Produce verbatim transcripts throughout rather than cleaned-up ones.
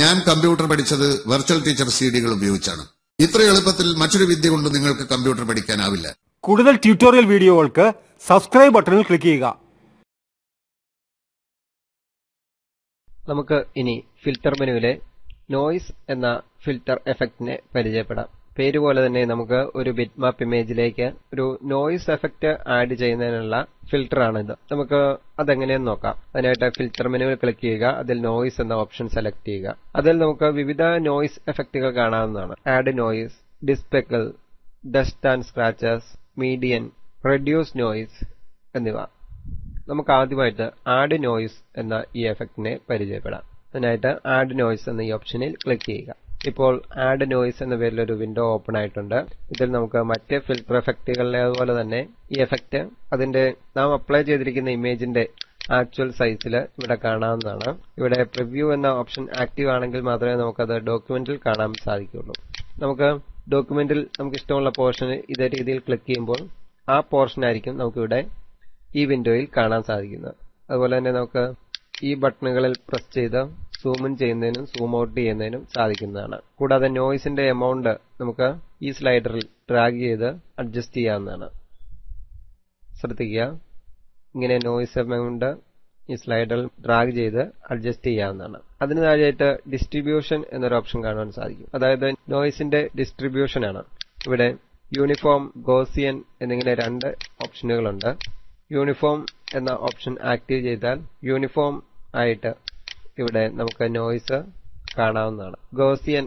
ഞാൻ കമ്പ്യൂട്ടർ പഠിച്ചത് virtual teacher സിഡികൾ ഉപയോഗിച്ചാണ്. ഇത്ര എളുപ്പത്തിൽ മറ്റൊരു വിദ്യ കൊണ്ട് നിങ്ങൾക്ക് കമ്പ്യൂട്ടർ പഠിക്കാനാവില്ല. കൂടുതൽ ട്യൂട്ടോറിയൽ വീഡിയോകൾക്ക് സബ്സ്ക്രൈബ് ബട്ടണിൽ ക്ലിക്ക് ചെയ്യുക. നമുക്ക് ഇനി ഫിൽറ്റർ മെനുവിലെ നോയ്സ് എന്ന ഫിൽറ്റർ എഫക്റ്റിനെ പരിചയപ്പെടാം. പേര് പോലെ തന്നെ നമുക്ക് ഒരു ബിറ്റ് മാപ്പ് ഇമേജിലേക്ക് ഒരു നോയ്സ് എഫക്റ്റ് ആഡ് ചെയ്യുന്നതിനുള്ള ഫിൽറ്റർ ആണിത്. നമുക്ക് അതെങ്ങനെയെന്ന് നോക്കാം. അതിനായിട്ട് ഫിൽറ്റർ മെനുവിൽ ക്ലിക്ക് ചെയ്യുക, അതിൽ നോയ്സ് എന്ന ഓപ്ഷൻ സെലക്ട് ചെയ്യുക. അതിൽ നമുക്ക് വിവിധ നോയ്സ് എഫക്റ്റുകൾ കാണാവുന്നതാണ്. Add noise, despeckle, dust and scratches, median, reduce noise എന്നിവ. നമുക്ക് ആദ്യമായിട്ട് ആഡ് നോയ്സ് എന്ന ഈ എഫക്റ്റിനെ പരിചയപ്പെടാം. അതിനായിട്ട് ആഡ് നോയ്സ് എന്ന ഈ ഓപ്ഷനിൽ ക്ലിക്ക് ചെയ്യുക. ഇപ്പോൾ ആഡ് നോയ്സ് എന്ന പേരിലൊരു വിൻഡോ ഓപ്പൺ ആയിട്ടുണ്ട്. ഇതിൽ നമുക്ക് മറ്റ് ഫിൽറ്റർ എഫക്റ്റുകളിലെ അതുപോലെ തന്നെ ഈ എഫക്റ്റ് അതിന്റെ നാം അപ്ലൈ ചെയ്തിരിക്കുന്ന ഇമേജിന്റെ ആക്ച്വൽ സൈസിൽ ഇവിടെ കാണാവുന്നതാണ്. ഇവിടെ പ്രിവ്യൂ എന്ന ഓപ്ഷൻ ആക്റ്റീവ് ആണെങ്കിൽ മാത്രമേ നമുക്കത് ഡോക്യുമെന്റിൽ കാണാൻ സാധിക്കുകയുള്ളൂ. നമുക്ക് ഡോക്യുമെന്റിൽ നമുക്ക് ഇഷ്ടമുള്ള പോർഷൻ ഇതേ രീതിയിൽ ക്ലിക്ക് ചെയ്യുമ്പോൾ ആ പോർഷനായിരിക്കും നമുക്കിവിടെ ഈ വിൻഡോയിൽ കാണാൻ സാധിക്കുന്നത്. അതുപോലെ തന്നെ നമുക്ക് ഈ ബട്ടണുകളിൽ പ്രസ് ചെയ്ത് സൂം ഇൻ ചെയ്യുന്നതിനും സൂം ഔട്ട് ചെയ്യുന്നതിനും സാധിക്കുന്നതാണ്. കൂടാതെ നോയ്സിന്റെ എമൗണ്ട് നമുക്ക് ഈ സ്ലൈഡറിൽ ഡ്രാഗ് ചെയ്ത് അഡ്ജസ്റ്റ് ചെയ്യാവുന്നതാണ്. ശ്രദ്ധിക്കുക, ഇങ്ങനെ നോയ്സ് എമൗണ്ട് ഈ സ്ലൈഡറിൽ ഡ്രാഗ് ചെയ്ത് അഡ്ജസ്റ്റ് ചെയ്യാവുന്നതാണ്. അതിന് താഴെയായിട്ട് ഡിസ്ട്രിബ്യൂഷൻ എന്നൊരു ഓപ്ഷൻ കാണാൻ സാധിക്കും. അതായത് നോയ്സിന്റെ ഡിസ്ട്രിബ്യൂഷൻ ആണ്. ഇവിടെ യൂണിഫോം, ഗോസിയൻ എന്നിങ്ങനെ രണ്ട് ഓപ്ഷനുകളുണ്ട്. യൂണിഫോം എന്ന ഓപ്ഷൻ ആക്റ്റീവ് ചെയ്താൽ യൂണിഫോം ആയിട്ട് ഇവിടെ നമുക്ക് നോയ്സ് കാണാവുന്നതാണ്. ഗോസിയൻ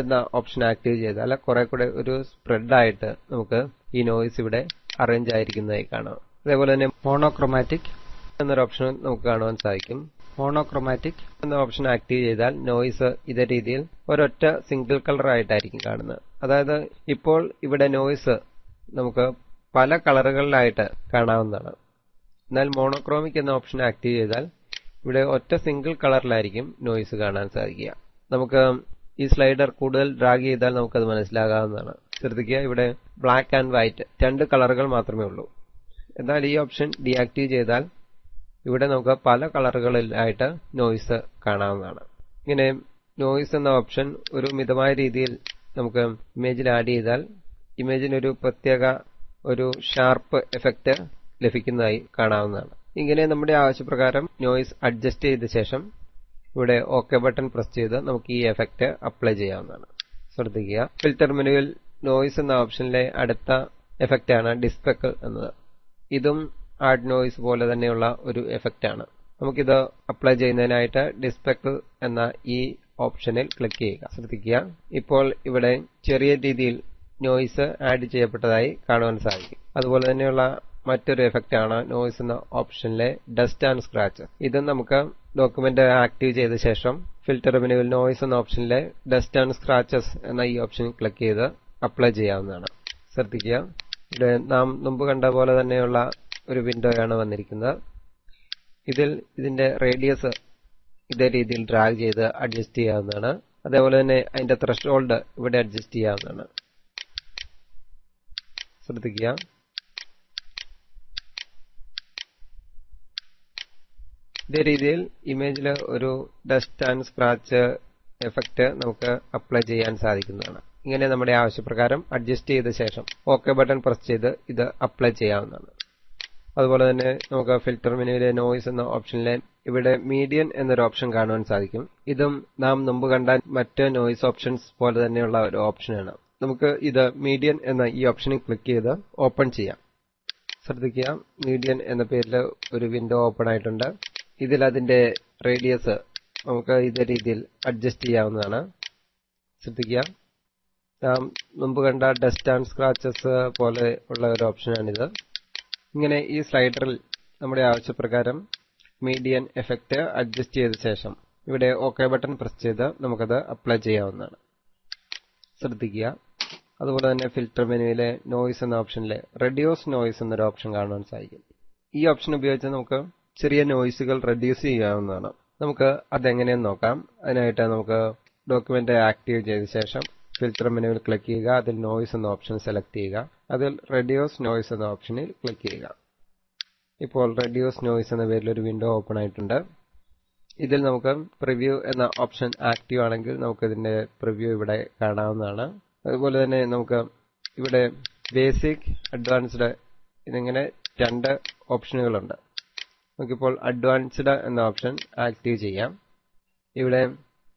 എന്ന ഓപ്ഷൻ ആക്റ്റീവ് ചെയ്താൽ കുറെ കൂടെ ഒരു സ്പ്രെഡായിട്ട് നമുക്ക് ഈ നോയ്സ് ഇവിടെ അറേഞ്ച് ആയിരിക്കുന്നതായി കാണാം. അതേപോലെ തന്നെ മോണോക്രോമാറ്റിക് എന്നൊരു ഓപ്ഷൻ നമുക്ക് കാണുവാൻ സാധിക്കും. മോണോക്രോമാറ്റിക് എന്ന ഓപ്ഷൻ ആക്റ്റീവ് ചെയ്താൽ നോയ്സ് ഇതേ രീതിയിൽ ഒരൊറ്റ സിംഗിൾ കളർ ആയിട്ടായിരിക്കും കാണുന്നത്. അതായത് ഇപ്പോൾ ഇവിടെ നോയ്സ് നമുക്ക് പല കളറുകളിലായിട്ട് കാണാവുന്നതാണ്. എന്നാൽ മോണോക്രോമിക് എന്ന ഓപ്ഷൻ ആക്റ്റീവ് ചെയ്താൽ ഇവിടെ ഒറ്റ സിംഗിൾ കളറിലായിരിക്കും നോയ്സ് കാണാൻ സാധിക്കുക. നമുക്ക് ഈ സ്ലൈഡർ കൂടുതൽ ഡ്രാഗ് ചെയ്താൽ നമുക്കത് മനസ്സിലാകാവുന്നതാണ്. ശ്രദ്ധിക്കുക, ഇവിടെ ബ്ലാക്ക് ആൻഡ് വൈറ്റ് രണ്ട് കളറുകൾ മാത്രമേ ഉള്ളൂ. എന്നാൽ ഈ ഓപ്ഷൻ ഡിയാക്റ്റീവ് ചെയ്താൽ ഇവിടെ നമുക്ക് പല കളറുകളിലായിട്ട് നോയ്സ് കാണാവുന്നതാണ്. ഇങ്ങനെ നോയ്സ് എന്ന ഓപ്ഷൻ ഒരു മിതമായ രീതിയിൽ നമുക്ക് ഇമേജിൽ ആഡ് ചെയ്താൽ ഇമേജിനൊരു പ്രത്യേക ഒരു ഷാർപ്പ് എഫക്റ്റ് ലഭിക്കുന്നതായി കാണാവുന്നതാണ്. ഇങ്ങനെ നമ്മുടെ ആവശ്യപ്രകാരം നോയ്സ് അഡ്ജസ്റ്റ് ചെയ്ത ശേഷം ഇവിടെ ഓക്കെ ബട്ടൺ പ്രസ് ചെയ്ത് നമുക്ക് ഈ എഫക്റ്റ് അപ്ലൈ ചെയ്യാവുന്നതാണ്. ശ്രദ്ധിക്കുക, ഫിൽറ്റർ മെനുവിൽ നോയ്സ് എന്ന ഓപ്ഷനിലെ അടുത്ത എഫക്റ്റ് ആണ് ഡിസ്പെക്കൽ എന്നത്. ഇതും ആഡ് നോയ്സ് പോലെ തന്നെയുള്ള ഒരു എഫക്റ്റ് ആണ്. നമുക്കിത് അപ്ലൈ ചെയ്യുന്നതിനായിട്ട് ഡിസ്പെക്കൽ എന്ന ഈ ഓപ്ഷനിൽ ക്ലിക്ക് ചെയ്യുക. ശ്രദ്ധിക്കുക, ഇപ്പോൾ ഇവിടെ ചെറിയ രീതിയിൽ നോയ്സ് ആഡ് ചെയ്യപ്പെട്ടതായി കാണുവാൻ സാധിക്കും. അതുപോലെ തന്നെയുള്ള മറ്റൊരു എഫക്റ്റ് ആണ് നോയ്സ് എന്ന ഓപ്ഷനിലെ ഡസ്റ്റ് ആൻഡ് സ്ക്രാച്ച്. ഇത് നമുക്ക് ഡോക്യുമെന്റ് ആക്റ്റീവ് ചെയ്ത ശേഷം ഫിൽറ്റർ മെനുവിൽ നോയ്സ് എന്ന ഓപ്ഷനിലെ ഡസ്റ്റ് ആൻഡ് സ്ക്രാച്ചസ് എന്ന ഈ ഓപ്ഷൻ ക്ലിക്ക് ചെയ്ത് അപ്ലൈ ചെയ്യാവുന്നതാണ്. ശ്രദ്ധിക്കുക, ഇവിടെ നാം മുമ്പ് കണ്ട പോലെ തന്നെയുള്ള ഒരു വിൻഡോയാണ് വന്നിരിക്കുന്നത്. ഇതിൽ ഇതിന്റെ റേഡിയസ് ഇതേ രീതിയിൽ ഡ്രാഗ് ചെയ്ത് അഡ്ജസ്റ്റ് ചെയ്യാവുന്നതാണ്. അതേപോലെ തന്നെ അതിന്റെ ത്രെഷ്ഹോൾഡ് ഇവിടെ അഡ്ജസ്റ്റ് ചെയ്യാവുന്നതാണ്. ശ്രദ്ധിക്കുക, ഇതേ രീതിയിൽ ഇമേജിൽ ഒരു ഡസ്റ്റ് ആൻഡ് സ്ക്രാച്ച് എഫക്റ്റ് നമുക്ക് അപ്ലൈ ചെയ്യാൻ സാധിക്കുന്നതാണ്. ഇങ്ങനെ നമ്മുടെ ആവശ്യപ്രകാരം അഡ്ജസ്റ്റ് ചെയ്ത ശേഷം ഓക്കെ ബട്ടൺ പ്രസ് ചെയ്ത് ഇത് അപ്ലൈ ചെയ്യാവുന്നതാണ്. അതുപോലെ തന്നെ നമുക്ക് ഫിൽറ്റർ മെനുവിലെ നോയ്സ് എന്ന ഓപ്ഷനിലെ ഇവിടെ മീഡിയൻ എന്നൊരു ഓപ്ഷൻ കാണുവാൻ സാധിക്കും. ഇതും നാം മുമ്പ് കണ്ട മറ്റ് നോയ്സ് ഓപ്ഷൻസ് പോലെ തന്നെയുള്ള ഒരു ഓപ്ഷനാണ്. നമുക്ക് ഇത് മീഡിയൻ എന്ന ഈ ഓപ്ഷനിൽ ക്ലിക്ക് ചെയ്ത് ഓപ്പൺ ചെയ്യാം. ശ്രദ്ധിക്കുക, മീഡിയൻ എന്ന പേരിൽ ഒരു വിൻഡോ ഓപ്പൺ ആയിട്ടുണ്ട്. ഇതിൽ അതിന്റെ റേഡിയസ് നമുക്ക് ഇതേ രീതിയിൽ അഡ്ജസ്റ്റ് ചെയ്യാവുന്നതാണ്. ശ്രദ്ധിക്കുക, നാം മുമ്പ് കണ്ട ഡസ്റ്റ് ആൻഡ് സ്ക്രാച്ചസ് പോലെ ഉള്ള ഒരു ഓപ്ഷനാണിത്. ഇങ്ങനെ ഈ സ്ലൈഡറിൽ നമ്മുടെ ആവശ്യപ്രകാരം മീഡിയൻ എഫക്റ്റ് അഡ്ജസ്റ്റ് ചെയ്ത ശേഷം ഇവിടെ ഓക്കെ ബട്ടൺ പ്രസ് ചെയ്ത് നമുക്കത് അപ്ലൈ ചെയ്യാവുന്നതാണ്. ശ്രദ്ധിക്കുക, അതുപോലെ തന്നെ ഫിൽറ്റർ മെനുവിലെ നോയ്സ് എന്ന ഓപ്ഷനിലെ റെഡ്യൂസ് നോയ്സ് എന്നൊരു ഓപ്ഷൻ കാണാൻ സാധിക്കും. ഈ ഓപ്ഷൻ ഉപയോഗിച്ച് നമുക്ക് ചെറിയ നോയ്സുകൾ റെഡ്യൂസ് ചെയ്യാവുന്നതാണ്. നമുക്ക് അതെങ്ങനെയെന്ന് നോക്കാം. അതിനായിട്ട് നമുക്ക് ഡോക്യുമെന്റ് ആക്റ്റീവ് ചെയ്ത ശേഷം ഫിൽറ്റർ മെനുവിൽ ക്ലിക്ക് ചെയ്യുക, അതിൽ നോയ്സ് എന്ന ഓപ്ഷൻ സെലക്ട് ചെയ്യുക, അതിൽ റെഡ്യൂസ് നോയ്സ് എന്ന ഓപ്ഷനിൽ ക്ലിക്ക് ചെയ്യുക. ഇപ്പോൾ റെഡ്യൂസ് നോയ്സ് എന്ന പേരിൽ ഒരു വിൻഡോ ഓപ്പൺ ആയിട്ടുണ്ട്. ഇതിൽ നമുക്ക് പ്രിവ്യൂ എന്ന ഓപ്ഷൻ ആക്റ്റീവ് ആണെങ്കിൽ നമുക്ക് ഇതിന്റെ പ്രിവ്യൂ ഇവിടെ കാണാവുന്നതാണ്. അതുപോലെ തന്നെ നമുക്ക് ഇവിടെ ബേസിക്, അഡ്വാൻസ്ഡ് എന്നിങ്ങനെ രണ്ട് ഓപ്ഷനുകളുണ്ട്. നമുക്കിപ്പോൾ അഡ്വാൻസ്ഡ് എന്ന ഓപ്ഷൻ ആക്റ്റീവ് ചെയ്യാം. ഇവിടെ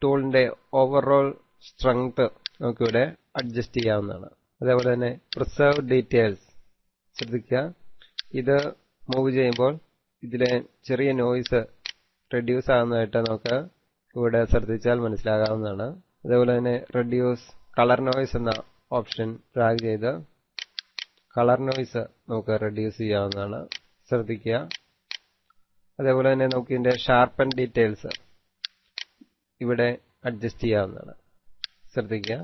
ടൂളിന്റെ ഓവറോൾ സ്ട്രെങ്ത് നമുക്കിവിടെ അഡ്ജസ്റ്റ് ചെയ്യാവുന്നതാണ്. അതേപോലെ തന്നെ പ്രിസർവ് ഡീറ്റെയിൽസ്, ശ്രദ്ധിക്കുക ഇത് മൂവ് ചെയ്യുമ്പോൾ ഇതിലെ ചെറിയ നോയ്സ് റെഡ്യൂസ് ആകുന്നതായിട്ട് നമുക്ക് ഇവിടെ ശ്രദ്ധിച്ചാൽ മനസ്സിലാകാവുന്നതാണ്. അതേപോലെ തന്നെ റെഡ്യൂസ് കളർ നോയ്സ് എന്ന ഓപ്ഷൻ ഡ്രാഗ് ചെയ്ത് കളർ നോയ്സ് നമുക്ക് റെഡ്യൂസ് ചെയ്യാവുന്നതാണ്, ശ്രദ്ധിക്കുക. അതേപോലെ തന്നെ നമുക്ക് ഇതിൻ്റെ ഷാർപ്പൻ ഡീറ്റെയിൽസ് ഇവിടെ അഡ്ജസ്റ്റ് ചെയ്യാവുന്നതാണ്, ശ്രദ്ധിക്കുക.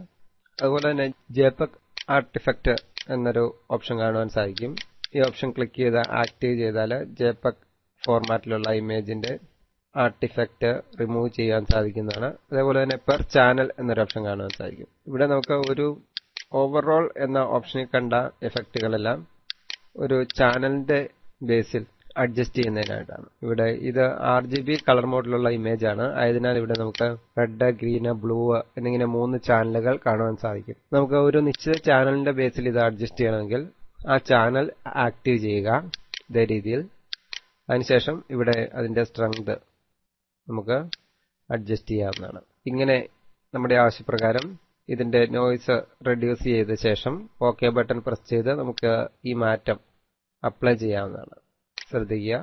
അതുപോലെ തന്നെ ജെപെഗ് ആർട്ടിഫാക്ട് എന്നൊരു ഓപ്ഷൻ കാണുവാൻ സാധിക്കും. ഈ ഓപ്ഷൻ ക്ലിക്ക് ചെയ്ത് ആക്റ്റീവ് ചെയ്താൽ ജെപെഗ് ഫോർമാറ്റിലുള്ള ഇമേജിൻ്റെ ആർട്ടിഫാക്ട് റിമൂവ് ചെയ്യാൻ സാധിക്കുന്നതാണ്. അതേപോലെ തന്നെ പെർ ചാനൽ എന്നൊരു ഓപ്ഷൻ കാണുവാൻ സാധിക്കും. ഇവിടെ നമുക്ക് ഒരു ഓവറോൾ എന്ന ഓപ്ഷനിൽ കണ്ട എഫക്റ്റുകളെല്ലാം ഒരു ചാനലിന്റെ ബേസിൽ അഡ്ജസ്റ്റ് ചെയ്യുന്നതിനായിട്ടാണ്. ഇവിടെ ഇത് ആർ ജി ബി കളർ മോഡിലുള്ള ഇമേജ് ആണ്, ആയതിനാൽ ഇവിടെ നമുക്ക് റെഡ്, ഗ്രീന്, ബ്ലൂ എന്നിങ്ങനെ മൂന്ന് ചാനലുകൾ കാണുവാൻ സാധിക്കും. നമുക്ക് ഒരു നിശ്ചിത ചാനലിന്റെ ബേസിൽ ഇത് അഡ്ജസ്റ്റ് ചെയ്യണമെങ്കിൽ ആ ചാനൽ ആക്റ്റീവ് ചെയ്യുക ഇതേ രീതിയിൽ. അതിനുശേഷം ഇവിടെ അതിന്റെ സ്ട്രെങ്ത് നമുക്ക് അഡ്ജസ്റ്റ് ചെയ്യാവുന്നതാണ്. ഇങ്ങനെ നമ്മുടെ ആവശ്യപ്രകാരം ഇതിന്റെ നോയ്സ് റെഡ്യൂസ് ചെയ്ത ശേഷം ഓക്കെ ബട്ടൺ പ്രസ് ചെയ്ത് നമുക്ക് ഈ മാറ്റം അപ്ലൈ ചെയ്യാവുന്നതാണ്, ശ്രദ്ധിക്കുക.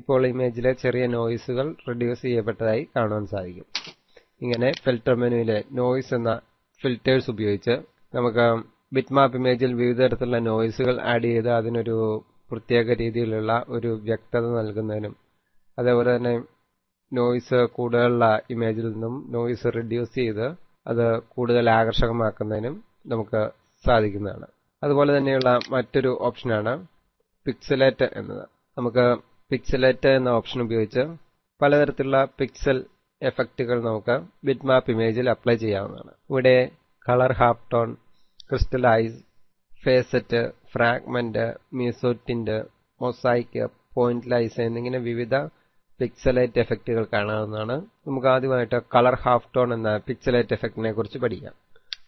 ഇപ്പോൾ ഇമേജിലെ ചെറിയ നോയ്സുകൾ റെഡ്യൂസ് ചെയ്യപ്പെട്ടതായി കാണുവാൻ സാധിക്കും. ഇങ്ങനെ ഫിൽറ്റർ മെനുവിലെ നോയ്സ് എന്ന ഫിൽറ്റേഴ്സ് ഉപയോഗിച്ച് നമുക്ക് ബിറ്റ്മാപ്പ് ഇമേജിൽ വിവിധ തരത്തിലുള്ള നോയ്സുകൾ ആഡ് ചെയ്ത് അതിനൊരു പ്രത്യേക രീതിയിലുള്ള ഒരു വ്യക്തത നൽകുന്നതിനും അതേപോലെ തന്നെ നോയ്സ് കൂടുതലുള്ള ഇമേജിൽ നിന്നും നോയ്സ് റെഡ്യൂസ് ചെയ്ത് അത് കൂടുതൽ ആകർഷകമാക്കുന്നതിനും നമുക്ക് സാധിക്കുന്നതാണ്. അതുപോലെ തന്നെയുള്ള മറ്റൊരു ഓപ്ഷനാണ് പിക്സലേറ്റ് എന്നത്. നമുക്ക് പിക്സലേറ്റ് എന്ന ഓപ്ഷൻ ഉപയോഗിച്ച് പലതരത്തിലുള്ള പിക്സൽ എഫക്റ്റുകൾ നമുക്ക് ബിറ്റ്മാപ്പ് ഇമേജിൽ അപ്ലൈ ചെയ്യാവുന്നതാണ്. ഇവിടെ colour halftone, crystallize, facet, fragment, mezzotint, mosaic, pointillize എന്നിങ്ങനെ വിവിധ പിക്സലൈറ്റ് എഫക്റ്റുകൾ കാണാവുന്നതാണ്. നമുക്ക് ആദ്യമായിട്ട് കളർ ഹാഫ് ടോൺ എന്ന പിക്സലൈറ്റ് എഫക്റ്റിനെ കുറിച്ച് പഠിക്കാം.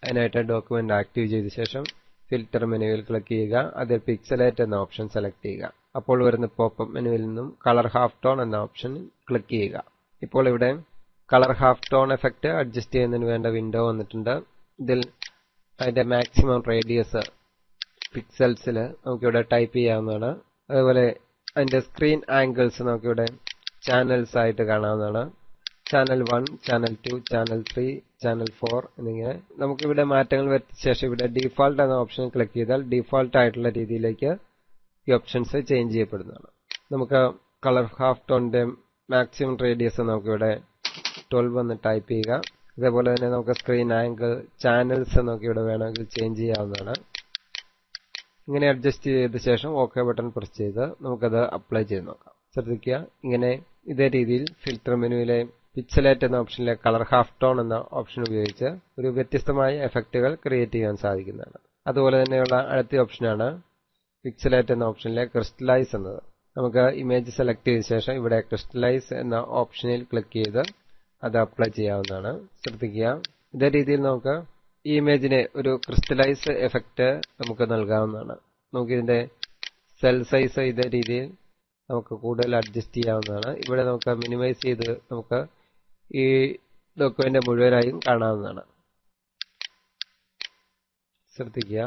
അതിനായിട്ട് ഡോക്യുമെന്റ് ആക്റ്റീവ് ചെയ്ത ശേഷം ഫിൽറ്റർ മെനുവിൽ ക്ലിക്ക് ചെയ്യുക, അതിൽ പിക്സലൈറ്റ് എന്ന ഓപ്ഷൻ സെലക്ട് ചെയ്യുക. അപ്പോൾ വരുന്ന പോപ്പപ്പ് മെനുവിൽ നിന്നും കളർ ഹാഫ് ടോൺ എന്ന ഓപ്ഷൻ ക്ലിക്ക് ചെയ്യുക. ഇപ്പോൾ ഇവിടെ colour half tone effect adjust ചെയ്യുന്നതിന് വേണ്ട വിൻഡോ വന്നിട്ടുണ്ട്. ഇതിൽ അതിന്റെ മാക്സിമം റേഡിയസ് പിക്സൽസിൽ നമുക്കിവിടെ ടൈപ്പ് ചെയ്യാവുന്നതാണ്. അതുപോലെ അതിന്റെ സ്ക്രീൻ ആംഗിൾസ് നമുക്കിവിടെ ചാനൽസ് ആയിട്ട് കാണാവുന്നതാണ്. Channel one, channel two, channel three, channel four എന്നിങ്ങനെ നമുക്കിവിടെ മാറ്റങ്ങൾ വരുത്തിയ ശേഷം ഇവിടെ ഡിഫോൾട്ട് എന്ന ഓപ്ഷൻ ക്ലിക്ക് ചെയ്താൽ ഡിഫോൾട്ട് ആയിട്ടുള്ള രീതിയിലേക്ക് ഈ ഓപ്ഷൻസ് ചേഞ്ച് ചെയ്യപ്പെടുന്നതാണ്. നമുക്ക് കളർ ഹാഫ് ടോണിന്റെ മാക്സിമം റേഡിയസ് നമുക്കിവിടെ ട്വൽവ് എന്ന് ടൈപ്പ് ചെയ്യുക. അതേപോലെ തന്നെ നമുക്ക് സ്ക്രീൻ ആംഗിൾ, ചാനൽസ് നമുക്കിവിടെ വേണമെങ്കിൽ ചേഞ്ച് ചെയ്യാവുന്നതാണ്. ഇങ്ങനെ അഡ്ജസ്റ്റ് ചെയ്ത ശേഷം ഓക്കെ ബട്ടൺ പ്രസ് ചെയ്ത് നമുക്കത് അപ്ലൈ ചെയ്ത് നോക്കാം, ശ്രദ്ധിക്കുക. ഇങ്ങനെ ഇതേ രീതിയിൽ ഫിൽറ്റർ മെനുവിലെ പിക്സലേറ്റ് എന്ന ഓപ്ഷനിലെ കളർ ഹാഫ് ടോൺ എന്ന ഓപ്ഷൻ ഉപയോഗിച്ച് ഒരു വ്യത്യസ്തമായ എഫക്റ്റുകൾ ക്രിയേറ്റ് ചെയ്യാൻ സാധിക്കുന്നതാണ്. അതുപോലെ തന്നെയുള്ള അടുത്ത ഓപ്ഷനാണ് പിക്സലേറ്റ് എന്ന ഓപ്ഷനിലെ ക്രിസ്റ്റലൈസ് എന്നത്. നമുക്ക് ഇമേജ് സെലക്ട് ചെയ്ത ശേഷം ഇവിടെ ക്രിസ്റ്റലൈസ് എന്ന ഓപ്ഷനിൽ ക്ലിക്ക് ചെയ്ത് അത് അപ്ലൈ ചെയ്യാവുന്നതാണ്, ശ്രദ്ധിക്കുക. ഇതേ രീതിയിൽ നമുക്ക് ഈ ഇമേജിന് ഒരു ക്രിസ്റ്റലൈസ് എഫക്റ്റ് നമുക്ക് നൽകാവുന്നതാണ്. നമുക്കിതിന്റെ സെൽ സൈസ് ഇതേ രീതിയിൽ നമുക്ക് കൂടുതൽ അഡ്ജസ്റ്റ് ചെയ്യാവുന്നതാണ്. ഇവിടെ നമുക്ക് മിനിമൈസ് ചെയ്ത് നമുക്ക് ഈ ഡോക്യുമെന്റ് മുഴുവനായും കാണാവുന്നതാണ്, ശ്രദ്ധിക്കുക.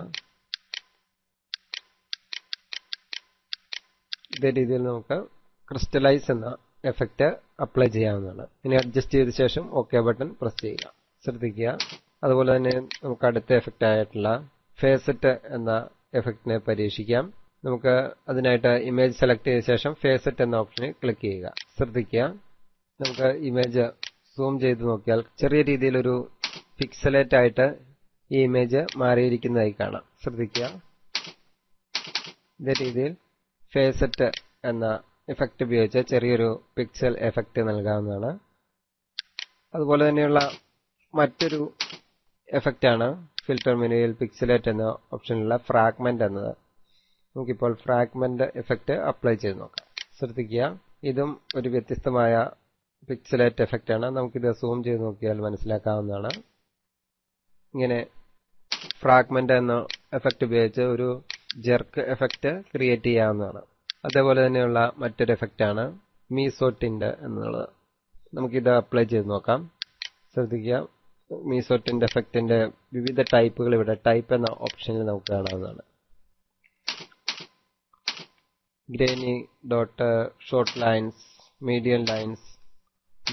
ഇതേ രീതിയിൽ നമുക്ക് ക്രിസ്റ്റലൈസ് എന്ന എഫക്റ്റ് അപ്ലൈ ചെയ്യാവുന്നതാണ്. ഇനി അഡ്ജസ്റ്റ് ചെയ്ത ശേഷം ഓക്കെ ബട്ടൺ പ്രസ് ചെയ്യുക, ശ്രദ്ധിക്കുക. അതുപോലെ തന്നെ നമുക്ക് അടുത്ത എഫക്റ്റ് ആയിട്ടുള്ള ഫേസെറ്റ് എന്ന എഫക്റ്റിനെ പരീക്ഷിക്കാം. നമുക്ക് അതിനായിട്ട് ഇമേജ് സെലക്ട് ചെയ്ത ശേഷം ഫേസെറ്റ് എന്ന ഓപ്ഷനിൽ ക്ലിക്ക് ചെയ്യുക, ശ്രദ്ധിക്കുക. നമുക്ക് ഇമേജ് സൂം ചെയ്ത് നോക്കിയാൽ ചെറിയ രീതിയിലൊരു പിക്സലേറ്റ് ആയിട്ട് ഈ ഇമേജ് മാറിയിരിക്കുന്നതായി കാണാം, ശ്രദ്ധിക്കുക. ഇതേ രീതിയിൽ ഫേസെറ്റ് എന്ന എഫക്റ്റ് ഉപയോഗിച്ച് ചെറിയൊരു പിക്സൽ എഫക്റ്റ് നൽകാവുന്നതാണ്. അതുപോലെ തന്നെയുള്ള മറ്റൊരു എഫക്റ്റാണ് ഫിൽറ്റർ മെനുവിൽ പിക്സലേറ്റ് എന്ന ഓപ്ഷനിലുള്ള ഫ്രാഗ്മെന്റ് എന്നത്. നമുക്കിപ്പോൾ ഫ്രാഗ്മെന്റ് എഫക്റ്റ് അപ്ലൈ ചെയ്ത് നോക്കാം, ശ്രദ്ധിക്കുക. ഇതും ഒരു വ്യത്യസ്തമായ pixelate effect ആണ്. നമുക്കിത് സൂം ചെയ്ത് നോക്കിയാൽ മനസ്സിലാക്കാവുന്നതാണ്. ഇങ്ങനെ ഫ്രാഗ്മെന്റ് എന്ന എഫക്റ്റ് ഉപയോഗിച്ച് ഒരു ജെർക്ക് എഫക്റ്റ് ക്രിയേറ്റ് ചെയ്യാവുന്നതാണ്. അതേപോലെ തന്നെയുള്ള മറ്റൊരു എഫക്റ്റ് ആണ് മീസോട്ടിന്റെ എന്നുള്ളത്. നമുക്കിത് അപ്ലൈ ചെയ്ത് നോക്കാം. ശ്രദ്ധിക്കുക, മീസോട്ടിന്റെ എഫക്റ്റിന്റെ വിവിധ ടൈപ്പുകൾ ഇവിടെ ടൈപ്പ് എന്ന ഓപ്ഷനിൽ നമുക്ക് കാണാവുന്നതാണ്. Grainy dot, short lines, medium lines,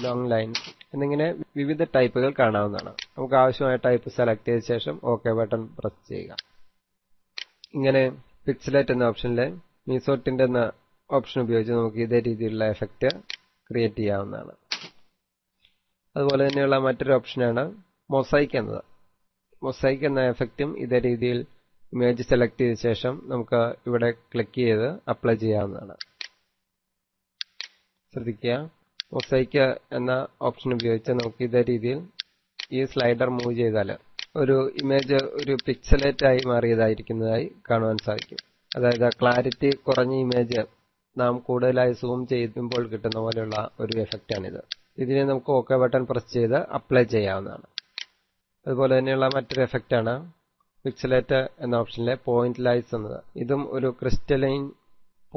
long lines എന്നിങ്ങനെ വിവിധ ടൈപ്പുകൾ കാണാവുന്നതാണ്. നമുക്ക് ആവശ്യമായ ടൈപ്പ് സെലക്ട് ചെയ്ത ശേഷം ഓക്കെ ബട്ടൺ പ്രസ് ചെയ്യുക. ഇങ്ങനെ പിക്സലേറ്റ് എന്ന ഓപ്ഷനിലെ മീസോട്ടിന്റെ എന്ന ഓപ്ഷൻ ഉപയോഗിച്ച് നമുക്ക് ഇതേ രീതിയിലുള്ള എഫക്റ്റ് ക്രിയേറ്റ് ചെയ്യാവുന്നതാണ്. അതുപോലെ തന്നെയുള്ള മറ്റൊരു ഓപ്ഷനാണ് മൊസൈക്ക് എന്നത്. മൊസൈക്ക് എന്ന എഫക്റ്റും ഇതേ രീതിയിൽ ഇമേജ് സെലക്ട് ചെയ്ത ശേഷം നമുക്ക് ഇവിടെ ക്ലിക്ക് ചെയ്ത് അപ്ലൈ ചെയ്യാവുന്നതാണ്. ശ്രദ്ധിക്കുക, മൊസൈക്ക് എന്ന ഓപ്ഷൻ ഉപയോഗിച്ച് നമുക്ക് ഇതേ രീതിയിൽ ഈ സ്ലൈഡർ മൂവ് ചെയ്താൽ ഒരു ഇമേജ് ഒരു പിക്സലേറ്റായി മാറിയതായിരിക്കുന്നതായി കാണുവാൻ സാധിക്കും. അതായത് ക്ലാരിറ്റി കുറഞ്ഞ ഇമേജ് നാം കൂടുതലായി സൂം ചെയ്യുമ്പോൾ കിട്ടുന്ന പോലെയുള്ള ഒരു എഫക്റ്റാണിത്. ഇതിനെ നമുക്ക് ഓക്കെ ബട്ടൺ പ്രസ് ചെയ്ത് അപ്ലൈ ചെയ്യാവുന്നതാണ്. അതുപോലെ തന്നെയുള്ള മറ്റൊരു എഫക്റ്റാണ് പിക്സലേറ്റ് എന്ന ഓപ്ഷനിലെ പോയിന്റ് ലൈറ്റ്സ് എന്നത്. ഇതും ഒരു ക്രിസ്റ്റലൈൻ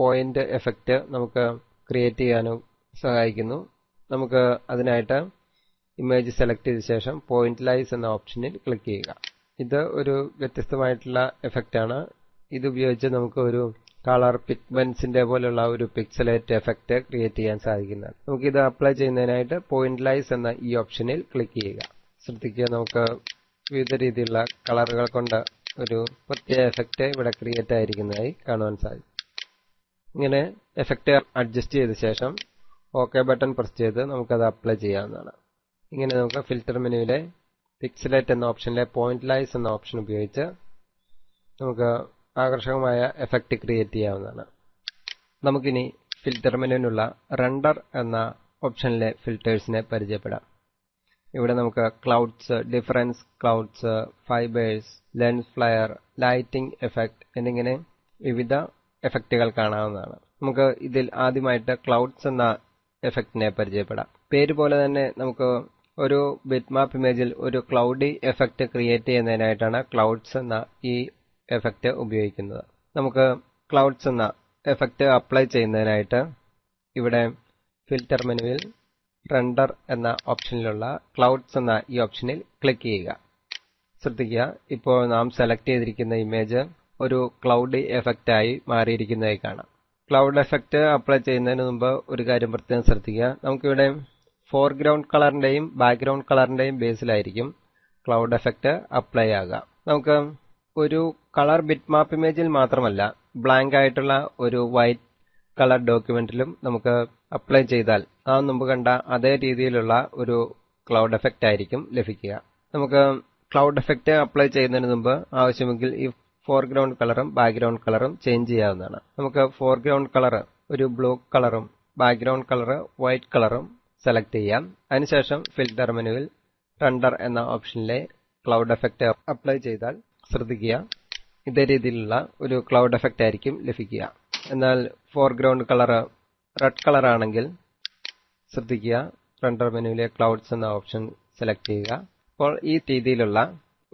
പോയിന്റ് എഫക്റ്റ് നമുക്ക് ക്രിയേറ്റ് ചെയ്യാനും സഹായിക്കുന്നു. നമുക്ക് അതിനായിട്ട് ഇമേജ് സെലക്ട് ചെയ്ത ശേഷം പോയിന്റ് ലൈറ്റ്സ് എന്ന ഓപ്ഷനിൽ ക്ലിക്ക് ചെയ്യുക. ഇത് ഒരു വ്യത്യസ്തമായിട്ടുള്ള എഫക്റ്റാണ്. ഇതുപയോഗിച്ച് നമുക്ക് ഒരു കളർ പിഗ്മെന്റ്സിന്റെ പോലെയുള്ള ഒരു പിക്സലേറ്റ് എഫക്റ്റ് ക്രിയേറ്റ് ചെയ്യാൻ സാധിക്കുന്നതാണ്. നമുക്കിത് അപ്ലൈ ചെയ്യുന്നതിനായിട്ട് പോയിന്റ് ലൈറ്റ്സ് എന്ന ഈ ഓപ്ഷനിൽ ക്ലിക്ക് ചെയ്യുക. ശ്രദ്ധിക്കുക, നമുക്ക് വിവിധ രീതിയിലുള്ള കളറുകൾ കൊണ്ട് ഒരു പ്രത്യേക എഫക്റ്റ് ഇവിടെ ക്രിയേറ്റ് ആയിരിക്കുന്നതായി കാണുവാൻ സാധിക്കും. ഇങ്ങനെ എഫക്റ്റ് അഡ്ജസ്റ്റ് ചെയ്ത ശേഷം ഓക്കെ ബട്ടൺ പ്രസ് ചെയ്ത് നമുക്കത് അപ്ലൈ ചെയ്യാവുന്നതാണ്. ഇങ്ങനെ നമുക്ക് ഫിൽറ്റർ മെനുവിലെ പിക്സലേറ്റ് എന്ന ഓപ്ഷനിലെ പോയിന്റ് ലൈറ്റ്സ് എന്ന ഓപ്ഷൻ ഉപയോഗിച്ച് നമുക്ക് ആകർഷകമായ എഫക്റ്റ് ക്രിയേറ്റ് ചെയ്യാവുന്നതാണ്. നമുക്കിനി ഫിൽറ്റർ മെനുവിനുള്ള റെൻഡർ എന്ന ഓപ്ഷനിലെ ഫിൽറ്റേഴ്സിനെ പരിചയപ്പെടാം. ഇവിടെ നമുക്ക് clouds, difference clouds, fibres, lens flare, lighting effect എന്നിങ്ങനെ വിവിധ എഫക്റ്റുകൾ കാണാവുന്നതാണ്. നമുക്ക് ഇതിൽ ആദ്യമായിട്ട് ക്ലൗഡ്സ് എന്ന എഫക്റ്റിനെ പരിചയപ്പെടാം. പേര് പോലെ തന്നെ നമുക്ക് ഒരു ബിറ്റ്മാപ്പ് ഇമേജിൽ ഒരു ക്ലൗഡി എഫക്റ്റ് ക്രിയേറ്റ് ചെയ്യുന്നതിനായിട്ടാണ് ക്ലൗഡ്സ് എന്ന ഈ എഫക്റ്റ് ഉപയോഗിക്കുന്നത്. നമുക്ക് ക്ലൗഡ്സ് എന്ന എഫക്റ്റ് അപ്ലൈ ചെയ്യുന്നതിനായിട്ട് ഇവിടെ ഫിൽറ്റർ മെനുവിൽ റെൻഡർ എന്ന ഓപ്ഷനിലുള്ള ക്ലൗഡ്സ് എന്ന ഈ ഓപ്ഷനിൽ ക്ലിക്ക് ചെയ്യുക. ശ്രദ്ധിക്കുക, ഇപ്പോൾ നാം സെലക്ട് ചെയ്തിരിക്കുന്ന ഇമേജ് ഒരു ക്ലൗഡ് എഫക്റ്റായി മാറിയിരിക്കുന്നതായി കാണാം. ക്ലൗഡ് എഫക്റ്റ് അപ്ലൈ ചെയ്യുന്നതിന് മുമ്പ് ഒരു കാര്യം പ്രത്യേകം ശ്രദ്ധിക്കുക. നമുക്കിവിടെ ഫോർഗ്രൗണ്ട് കളറിന്റെയും ബാക്ക്ഗ്രൗണ്ട് കളറിന്റെയും ബേസിലായിരിക്കും ക്ലൗഡ് എഫക്റ്റ് അപ്ലൈ ആകുക. നമുക്ക് ഒരു കളർ ബിറ്റ്മാപ്പ് ഇമേജിൽ മാത്രമല്ല, ബ്ലാങ്ക് ആയിട്ടുള്ള ഒരു വൈറ്റ് കളർ ഡോക്യുമെന്റിലും നമുക്ക് അപ്ലൈ ചെയ്താൽ ആ മുമ്പ് കണ്ട അതേ രീതിയിലുള്ള ഒരു ക്ലൗഡ് എഫക്റ്റ് ആയിരിക്കും ലഭിക്കുക. നമുക്ക് ക്ലൗഡ് എഫക്റ്റ് അപ്ലൈ ചെയ്യുന്നതിന് മുമ്പ് ആവശ്യമെങ്കിൽ ഈ ഫോർഗ്രൗണ്ട് കളറും ബാക്ക്ഗ്രൗണ്ട് കളറും ചേഞ്ച് ചെയ്യാവുന്നതാണ്. നമുക്ക് ഫോർഗ്രൗണ്ട് കളർ ഒരു ബ്ലൂ കളറും ബാക്ക്ഗ്രൗണ്ട് കളർ വൈറ്റ് കളറും സെലക്ട് ചെയ്യാം. അതിനുശേഷം ഫിൽറ്റർ മെനുവിൽ റെൻഡർ എന്ന ഓപ്ഷനിലെ ക്ലൗഡ് എഫക്റ്റ് അപ്ലൈ ചെയ്താൽ ശ്രദ്ധിക്കുക, ഇതേ രീതിയിലുള്ള ഒരു ക്ലൗഡ് എഫക്റ്റ് ആയിരിക്കും ലഭിക്കുക. എന്നാൽ ഫോർഗ്രൗണ്ട് കളർ റെഡ് കളർ ആണെങ്കിൽ ശ്രദ്ധിക്കുക, റെൻഡർ മെനുവിലെ ക്ലൗഡ്സ് എന്ന ഓപ്ഷൻ സെലക്ട് ചെയ്യുക. അപ്പോൾ ഈ രീതിയിലുള്ള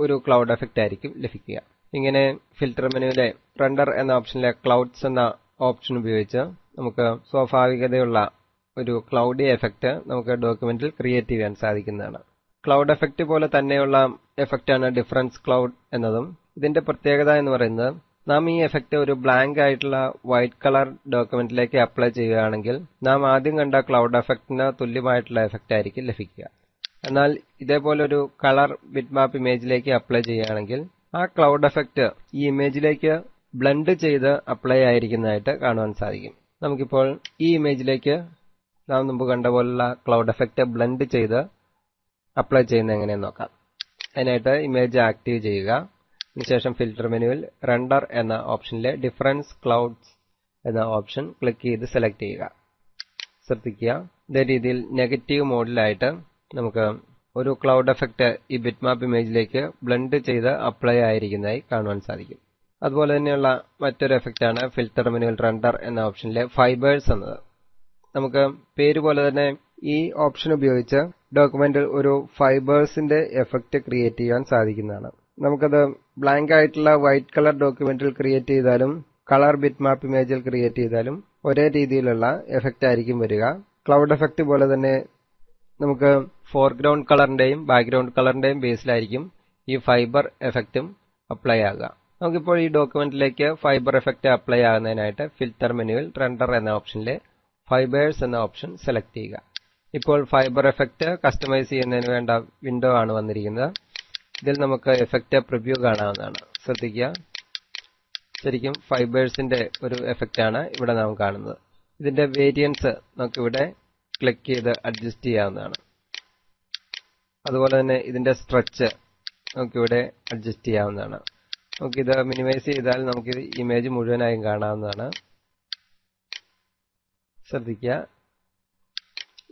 ഒരു ക്ലൗഡ് എഫക്റ്റ് ആയിരിക്കും ലഭിക്കുക. ഇങ്ങനെ ഫിൽറ്റർ മെനുവിലെ റെൻഡർ എന്ന ഓപ്ഷനിലെ ക്ലൗഡ്സ് എന്ന ഓപ്ഷൻ ഉപയോഗിച്ച് നമുക്ക് സ്വാഭാവികതയുള്ള ഒരു ക്ലൗഡി എഫക്റ്റ് നമുക്ക് ഡോക്യുമെന്റിൽ ക്രിയേറ്റ് ചെയ്യാൻ സാധിക്കുന്നതാണ്. ക്ലൗഡ് എഫക്റ്റ് പോലെ തന്നെയുള്ള എഫക്റ്റാണ് ഡിഫറൻസ് ക്ലൗഡ് എന്നതും. ഇതിന്റെ പ്രത്യേകത എന്ന് പറയുന്നത് നാം ഈ എഫക്റ്റ് ഒരു ബ്ലാങ്ക് ആയിട്ടുള്ള വൈറ്റ് കളർ ഡോക്യുമെന്റിലേക്ക് അപ്ലൈ ചെയ്യുകയാണെങ്കിൽ നാം ആദ്യം കണ്ട ക്ലൗഡ് എഫക്റ്റിന് തുല്യമായിട്ടുള്ള എഫക്റ്റ് ആയിരിക്കും ലഭിക്കുക. എന്നാൽ ഇതേപോലൊരു കളർ ബിറ്റ്മാപ്പ് ഇമേജിലേക്ക് അപ്ലൈ ചെയ്യുകയാണെങ്കിൽ ആ ക്ലൗഡ് എഫക്റ്റ് ഈ ഇമേജിലേക്ക് ബ്ലെൻഡ് ചെയ്ത് അപ്ലൈ ആയിരിക്കുന്നതായിട്ട് കാണുവാൻ സാധിക്കും. നമുക്കിപ്പോൾ ഈ ഇമേജിലേക്ക് നാം മുമ്പ് കണ്ട പോലുള്ള ക്ലൗഡ് എഫക്റ്റ് ബ്ലെൻഡ് ചെയ്ത് അപ്ലൈ ചെയ്യുന്നത് എങ്ങനെയെന്ന് നോക്കാം. അതിനായിട്ട് ഇമേജ് ആക്റ്റീവ് ചെയ്യുക. അതിനുശേഷം ഫിൽറ്റർ മെനുവിൽ റെൻഡർ എന്ന ഓപ്ഷനിലെ ഡിഫറൻസ് ക്ലൗഡ്സ് എന്ന ഓപ്ഷൻ ക്ലിക്ക് ചെയ്ത് സെലക്ട് ചെയ്യുക. ശ്രദ്ധിക്കുക, ഇതേ രീതിയിൽ നെഗറ്റീവ് മോഡിലായിട്ട് നമുക്ക് ഒരു ക്ലൗഡ് എഫക്റ്റ് ഈ ബിറ്റ്മാപ്പ് ഇമേജിലേക്ക് ബ്ലെൻഡ് ചെയ്ത് അപ്ലൈ ആയിരിക്കുന്നതായി കാണുവാൻ സാധിക്കും. അതുപോലെ തന്നെയുള്ള മറ്റൊരു എഫക്റ്റാണ് ഫിൽറ്റർ മെനുവിൽ റെൻഡർ എന്ന ഓപ്ഷനിലെ ഫൈബേഴ്സ് എന്നത്. നമുക്ക് പേര് പോലെ തന്നെ ഈ ഓപ്ഷൻ ഉപയോഗിച്ച് ഡോക്യുമെന്റിൽ ഒരു ഫൈബേഴ്സിന്റെ എഫക്റ്റ് ക്രിയേറ്റ് ചെയ്യാൻ സാധിക്കുന്നതാണ്. നമുക്കത് ബ്ലാങ്ക് ആയിട്ടുള്ള വൈറ്റ് കളർ ഡോക്യുമെന്റിൽ ക്രിയേറ്റ് ചെയ്താലും കളർ ബിറ്റ് മാപ്പ് ഇമേജിൽ ക്രിയേറ്റ് ചെയ്താലും ഒരേ രീതിയിലുള്ള എഫക്റ്റ് ആയിരിക്കും വരിക. ക്ലൗഡ് എഫക്റ്റ് പോലെ തന്നെ നമുക്ക് ഫോർഗ്രൗണ്ട് കളറിന്റെയും ബാക്ക്ഗ്രൗണ്ട് കളറിന്റെയും ബേസിലായിരിക്കും ഈ ഫൈബർ എഫക്റ്റും അപ്ലൈ ആകുക. നമുക്കിപ്പോൾ ഈ ഡോക്യുമെന്റിലേക്ക് ഫൈബർ എഫക്റ്റ് അപ്ലൈ ആകുന്നതിനായിട്ട് ഫിൽറ്റർ മെനുവിൽ റെൻഡർ എന്ന ഓപ്ഷനിലെ ഫൈബേഴ്സ് എന്ന ഓപ്ഷൻ സെലക്ട് ചെയ്യുക. ഇപ്പോൾ ഫൈബർ എഫക്റ്റ് കസ്റ്റമൈസ് ചെയ്യുന്നതിന് വേണ്ട വിൻഡോ ആണ് വന്നിരിക്കുന്നത്. ഇതിൽ നമുക്ക് എഫക്റ്റ് പ്രിവ്യൂ കാണാവുന്നതാണ്. ശ്രദ്ധിക്കുക, ശരിക്കും ഫൈബേഴ്സിന്റെ ഒരു എഫക്റ്റ് ആണ് ഇവിടെ നാം കാണുന്നത്. ഇതിന്റെ വേരിയൻസ് നമുക്കിവിടെ ക്ലിക്ക് ചെയ്ത് അഡ്ജസ്റ്റ് ചെയ്യാവുന്നതാണ്. അതുപോലെ തന്നെ ഇതിന്റെ സ്ട്രെച്ച് നമുക്കിവിടെ അഡ്ജസ്റ്റ് ചെയ്യാവുന്നതാണ്. നമുക്കിത് മിനിമൈസ് ചെയ്താൽ നമുക്ക് ഇമേജ് മുഴുവനായും കാണാവുന്നതാണ്. ശ്രദ്ധിക്കുക,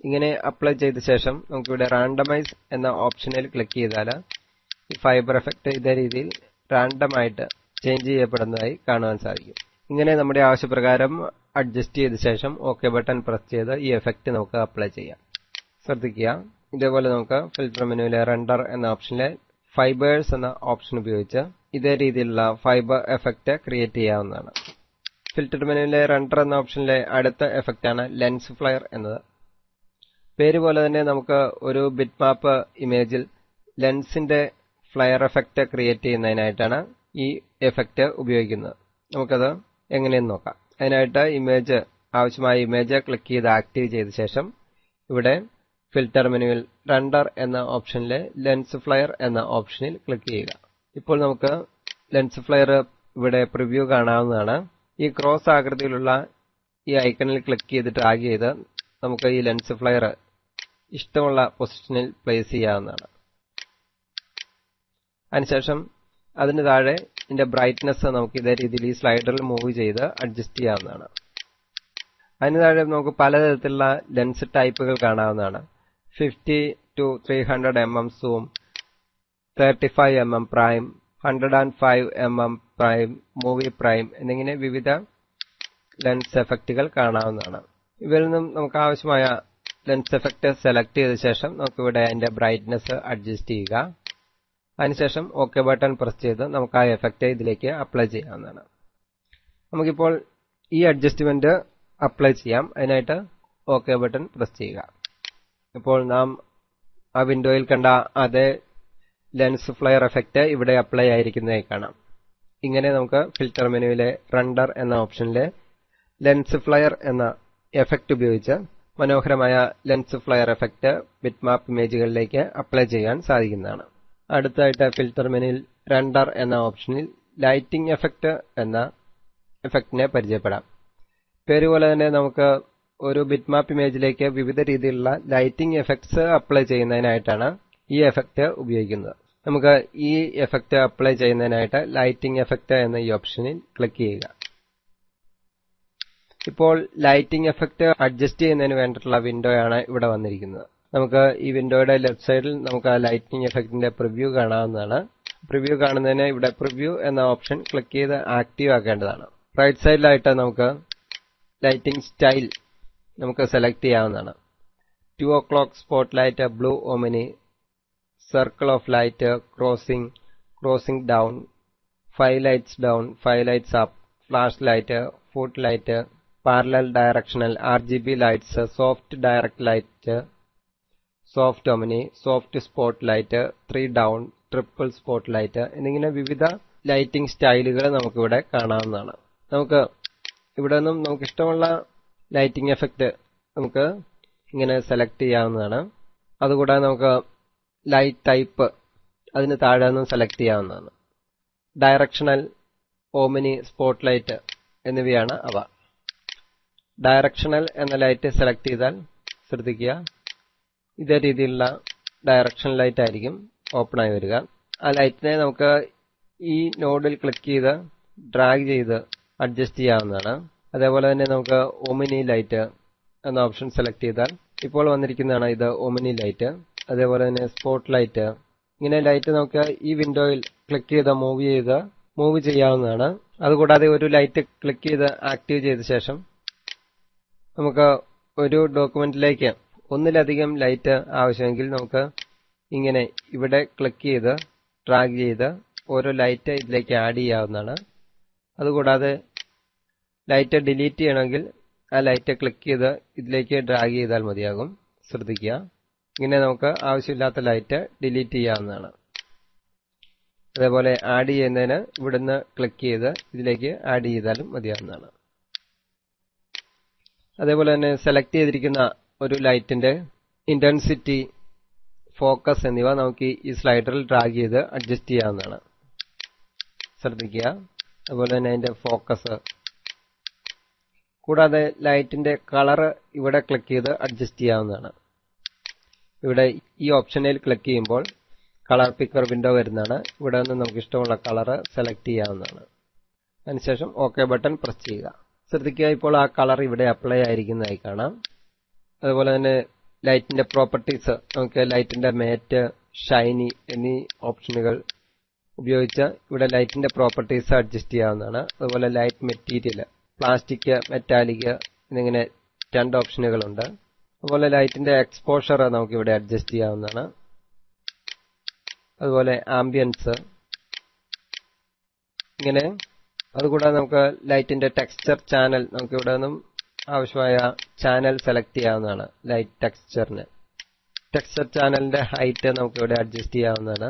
ഇങ്ങനെ അപ്ലൈ ചെയ്ത ശേഷം നമുക്കിവിടെ റാൻഡമൈസ് എന്ന ഓപ്ഷനിൽ ക്ലിക്ക് ചെയ്താൽ ഈ ഫൈബർ എഫക്റ്റ് ഇതേ രീതിയിൽ റാൻഡമായിട്ട് ചേഞ്ച് ചെയ്യപ്പെടുന്നതായി കാണുവാൻ സാധിക്കും. ഇങ്ങനെ നമ്മുടെ ആവശ്യപ്രകാരം അഡ്ജസ്റ്റ് ചെയ്ത ശേഷം ഓക്കെ ബട്ടൺ പ്രസ് ചെയ്ത് ഈ എഫക്റ്റ് നമുക്ക് അപ്ലൈ ചെയ്യാം. ശ്രദ്ധിക്കുക, ഇതേപോലെ നമുക്ക് ഫിൽറ്റർ മെനുവിലെ റെൻഡർ എന്ന ഓപ്ഷനിലെ ഫൈബേഴ്സ് എന്ന ഓപ്ഷൻ ഉപയോഗിച്ച് ഇതേ രീതിയിലുള്ള ഫൈബർ എഫക്റ്റ് ക്രിയേറ്റ് ചെയ്യാവുന്നതാണ്. ഫിൽറ്റർ മെനുവിലെ റെൻഡർ എന്ന ഓപ്ഷനിലെ അടുത്ത എഫക്റ്റാണ് ലെൻസ് ഫ്ലയർ എന്നത്. പേര് പോലെ തന്നെ നമുക്ക് ഒരു ബിറ്റ് മാപ്പ് ഇമേജിൽ ലെൻസിന്റെ ഫ്ലയർ എഫക്റ്റ് ക്രിയേറ്റ് ചെയ്യുന്നതിനായിട്ടാണ് ഈ എഫക്റ്റ് ഉപയോഗിക്കുന്നത്. നമുക്കത് എങ്ങനെയെന്ന് നോക്കാം. അതിനായിട്ട് ഇമേജ് ആവശ്യമായ ഇമേജ് ക്ലിക്ക് ചെയ്ത് ആക്റ്റീവ് ചെയ്ത ശേഷം ഇവിടെ ഫിൽറ്റർ മെനുവിൽ റെൻഡർ എന്ന ഓപ്ഷനിലെ ലെൻസ് ഫ്ലയർ എന്ന ഓപ്ഷനിൽ ക്ലിക്ക് ചെയ്യുക. ഇപ്പോൾ നമുക്ക് ലെൻസ് ഫ്ലയർ ഇവിടെ പ്രിവ്യൂ കാണാവുന്നതാണ്. ഈ ക്രോസ് ആകൃതിയിലുള്ള ഈ ഐക്കണിൽ ക്ലിക്ക് ചെയ്ത് ഡ്രാഗ് ചെയ്ത് നമുക്ക് ഈ ലെൻസ് ഫ്ലയർ ഇഷ്ടമുള്ള പൊസിഷനിൽ പ്ലേസ് ചെയ്യാവുന്നതാണ്. അതിനുശേഷം അതിന് താഴെ ഇതിന്റെ ബ്രൈറ്റ്നെസ് നമുക്ക് ഇതേ രീതിയിൽ ഈ സ്ലൈഡറിൽ മൂവ് ചെയ്ത് അഡ്ജസ്റ്റ് ചെയ്യാവുന്നതാണ്. അതിന് താഴെ നമുക്ക് പലതരത്തിലുള്ള ലെൻസ് ടൈപ്പുകൾ കാണാവുന്നതാണ്. Fifty two three hundred M M zoom, thirty five M M prime, hundred and five M M prime, movie prime എന്നിങ്ങനെ വിവിധ ലെൻസ് എഫക്റ്റുകൾ കാണാവുന്നതാണ്. ഇവയിൽ നിന്നും നമുക്ക് ആവശ്യമായ ലെൻസ് എഫക്റ്റ് സെലക്ട് ചെയ്ത ശേഷം നമുക്കിവിടെ അതിന്റെ ബ്രൈറ്റ്നെസ് അഡ്ജസ്റ്റ് ചെയ്യുക. അതിനുശേഷം ഓക്കെ ബട്ടൺ പ്രസ് ചെയ്ത് നമുക്ക് ആ എഫക്റ്റ് ഇതിലേക്ക് അപ്ലൈ ചെയ്യാവുന്നതാണ്. നമുക്കിപ്പോൾ ഈ അഡ്ജസ്റ്റ്മെന്റ് അപ്ലൈ ചെയ്യാം. അതിനായിട്ട് ഓക്കെ ബട്ടൺ പ്രസ് ചെയ്യുക. ഇപ്പോൾ നാം ആ വിൻഡോയിൽ കണ്ട അതേ ലെൻസ് ഫ്ലയർ എഫക്റ്റ് ഇവിടെ അപ്ലൈ ആയിരിക്കുന്നതായി കാണാം. ഇങ്ങനെ നമുക്ക് ഫിൽറ്റർ മെനുവിലെ റെൻഡർ എന്ന ഓപ്ഷനിലെ ലെൻസ് ഫ്ലയർ എന്ന എഫക്റ്റ് ഉപയോഗിച്ച് മനോഹരമായ ലെൻസ് ഫ്ലയർ എഫക്റ്റ് ബിറ്റ്മാപ്പ് ഇമേജുകളിലേക്ക് അപ്ലൈ ചെയ്യാൻ സാധിക്കുന്നതാണ്. അടുത്തായിട്ട് ഫിൽറ്റർ മെനുവിൽ റെൻഡർ എന്ന ഓപ്ഷനിൽ ലൈറ്റിംഗ് എഫക്റ്റ് എന്ന എഫക്റ്റിനെ പരിചയപ്പെടാം. പേരുപോലെ തന്നെ നമുക്ക് ഒരു ബിറ്റ്മാപ്പ് ഇമേജിലേക്ക് വിവിധ രീതിയിലുള്ള ലൈറ്റിംഗ് എഫക്ട്സ് അപ്ലൈ ചെയ്യുന്നതിനായിട്ടാണ് ഈ എഫക്റ്റ് ഉപയോഗിക്കുന്നത്. നമുക്ക് ഈ എഫക്റ്റ് അപ്ലൈ ചെയ്യുന്നതിനായിട്ട് ലൈറ്റിംഗ് എഫക്റ്റ് എന്ന ഈ ഓപ്ഷനിൽ ക്ലിക്ക് ചെയ്യുക. ഇപ്പോൾ ലൈറ്റിംഗ് എഫക്റ്റ് അഡ്ജസ്റ്റ് ചെയ്യുന്നതിന് വേണ്ടിയിട്ടുള്ള വിൻഡോയാണ് ഇവിടെ വന്നിരിക്കുന്നത്. നമുക്ക് ഈ വിൻഡോയുടെ ലെഫ്റ്റ് സൈഡിൽ നമുക്ക് ആ ലൈറ്റിംഗ് എഫക്റ്റിന്റെ പ്രിവ്യൂ കാണാവുന്നതാണ്. പ്രിവ്യൂ കാണുന്നതിന് ഇവിടെ പ്രിവ്യൂ എന്ന ഓപ്ഷൻ ക്ലിക്ക് ചെയ്ത് ആക്റ്റീവ് ആക്കേണ്ടതാണ്. റൈറ്റ് സൈഡിലായിട്ട് നമുക്ക് ലൈറ്റിംഗ് സ്റ്റൈൽ നമുക്ക് സെലക്ട് ചെയ്യാവുന്നതാണ്. Two o'clock spot light, blue omni, circle of light, crossing, crossing down, five lights down, five lights up, flash light, foot light, parallel directional, R G B lights, soft direct light, soft omni, soft spot light, three down, triple spot light എന്നിങ്ങനെ വിവിധ lighting സ്റ്റൈലുകൾ നമുക്കിവിടെ കാണാവുന്നതാണ്. നമുക്ക് ഇവിടെ നിന്നും നമുക്ക് ഇഷ്ടമുള്ള lighting effect നമുക്ക് ഇങ്ങനെ സെലക്ട് ചെയ്യാവുന്നതാണ്. അതുകൂടാതെ നമുക്ക് ലൈറ്റ് ടൈപ്പ് അതിന് താഴെ നിന്നും സെലക്ട് ചെയ്യാവുന്നതാണ്. ഡയറക്ഷണൽ, ഓമിനി, സ്പോട്ട് ലൈറ്റ് എന്നിവയാണ് അവ. ഡയറക്ഷണൽ എന്ന ലൈറ്റ് സെലക്ട് ചെയ്താൽ ശ്രദ്ധിക്കുക, ഇതേ രീതിയിലുള്ള ഡയറക്ഷൻ ലൈറ്റ് ആയിരിക്കും ഓപ്പൺ ആയി വരിക. ആ ലൈറ്റിനെ നമുക്ക് ഈ നോഡിൽ ക്ലിക്ക് ചെയ്ത് ഡ്രാഗ് ചെയ്ത് അഡ്ജസ്റ്റ് ചെയ്യാവുന്നതാണ്. അതേപോലെ തന്നെ നമുക്ക് ഒമിനി ലൈറ്റ് എന്ന ഓപ്ഷൻ സെലക്ട് ചെയ്താൽ ഇപ്പോൾ വന്നിരിക്കുന്നതാണ് ഇത് ഒമിനി ലൈറ്റ്. അതേപോലെ തന്നെ സ്പോട്ട് ലൈറ്റ്. ഇങ്ങനെ ലൈറ്റ് നമുക്ക് ഈ വിൻഡോയിൽ ക്ലിക്ക് ചെയ്ത് മൂവ് ചെയ്ത് മൂവ് ചെയ്യാവുന്നതാണ്. അതുകൂടാതെ ഒരു ലൈറ്റ് ക്ലിക്ക് ചെയ്ത് ആക്റ്റീവ് ചെയ്ത ശേഷം നമുക്ക് ഒരു ഡോക്യുമെന്റിലേക്ക് ഒന്നിലധികം ലൈറ്റ് ആവശ്യമെങ്കിൽ നമുക്ക് ഇങ്ങനെ ഇവിടെ ക്ലിക്ക് ചെയ്ത് ഡ്രാഗ് ചെയ്ത് ഓരോ ലൈറ്റ് ഇതിലേക്ക് ആഡ് ചെയ്യാവുന്നതാണ്. അതുകൂടാതെ ലൈറ്റ് ഡിലീറ്റ് ചെയ്യണമെങ്കിൽ ആ ലൈറ്റ് ക്ലിക്ക് ചെയ്ത് ഇതിലേക്ക് ഡ്രാഗ് ചെയ്താൽ മതിയാകും. ശ്രദ്ധിക്കുക, ഇങ്ങനെ നമുക്ക് ആവശ്യമില്ലാത്ത ലൈറ്റ് ഡിലീറ്റ് ചെയ്യാവുന്നതാണ്. അതേപോലെ ആഡ് ചെയ്യുന്നതിന് ഇവിടുന്ന് ക്ലിക്ക് ചെയ്ത് ഇതിലേക്ക് ആഡ് ചെയ്താലും മതിയാവുന്നതാണ്. അതേപോലെ തന്നെ സെലക്ട് ചെയ്തിരിക്കുന്ന ഒരു ലൈറ്റിന്റെ ഇന്റൻസിറ്റി, ഫോക്കസ് എന്നിവ നമുക്ക് ഈ സ്ലൈഡറിൽ ഡ്രാഗ് ചെയ്ത് അഡ്ജസ്റ്റ് ചെയ്യാവുന്നതാണ്. ശ്രദ്ധിക്കുക, അതുപോലെ തന്നെ അതിന്റെ ഫോക്കസ്. കൂടാതെ ലൈറ്റിന്റെ കളറ് ഇവിടെ ക്ലിക്ക് ചെയ്ത് അഡ്ജസ്റ്റ് ചെയ്യാവുന്നതാണ്. ഇവിടെ ഈ ഓപ്ഷനിൽ ക്ലിക്ക് ചെയ്യുമ്പോൾ കളർ പിക്കർ വിൻഡോ വരുന്നതാണ്. ഇവിടെ നിന്ന് നമുക്ക് ഇഷ്ടമുള്ള കളറ് സെലക്ട് ചെയ്യാവുന്നതാണ്. അതിനുശേഷം ഓക്കെ ബട്ടൺ പ്രസ് ചെയ്യുക. ശ്രദ്ധിക്കുക, ഇപ്പോൾ ആ കളർ ഇവിടെ അപ്ലൈ ആയിരിക്കുന്നതായി കാണാം. അതുപോലെ തന്നെ ലൈറ്റിന്റെ പ്രോപ്പർട്ടീസ് നമുക്ക് ലൈറ്റിന്റെ മേറ്റ്, ഷൈനി എന്നീ ഓപ്ഷനുകൾ ഉപയോഗിച്ച് ഇവിടെ ലൈറ്റിന്റെ പ്രോപ്പർട്ടീസ് അഡ്ജസ്റ്റ് ചെയ്യാവുന്നതാണ്. അതുപോലെ ലൈറ്റ് മെറ്റീരിയൽ, പ്ലാസ്റ്റിക്, മെറ്റാലിക് എന്നിങ്ങനെ രണ്ട് ഓപ്ഷനുകളുണ്ട്. അതുപോലെ ലൈറ്റിന്റെ എക്സ്പോഷർ നമുക്ക് ഇവിടെ അഡ്ജസ്റ്റ് ചെയ്യാവുന്നതാണ്. അതുപോലെ ആംബിയൻസ് ഇങ്ങനെ. അതുകൂടാതെ നമുക്ക് ലൈറ്റിന്റെ ടെക്സ്ചർ, ചാനൽ, നമുക്ക് ഇവിടെ നിന്നും ആവശ്യമായ ചാനൽ സെലക്ട് ചെയ്യാവുന്നതാണ്. ലൈറ്റ് ടെക്സ്ചറിന് ടെക്സ്ചർ ചാനലിന്റെ ഹൈറ്റ് നമുക്ക് ഇവിടെ അഡ്ജസ്റ്റ് ചെയ്യാവുന്നതാണ്.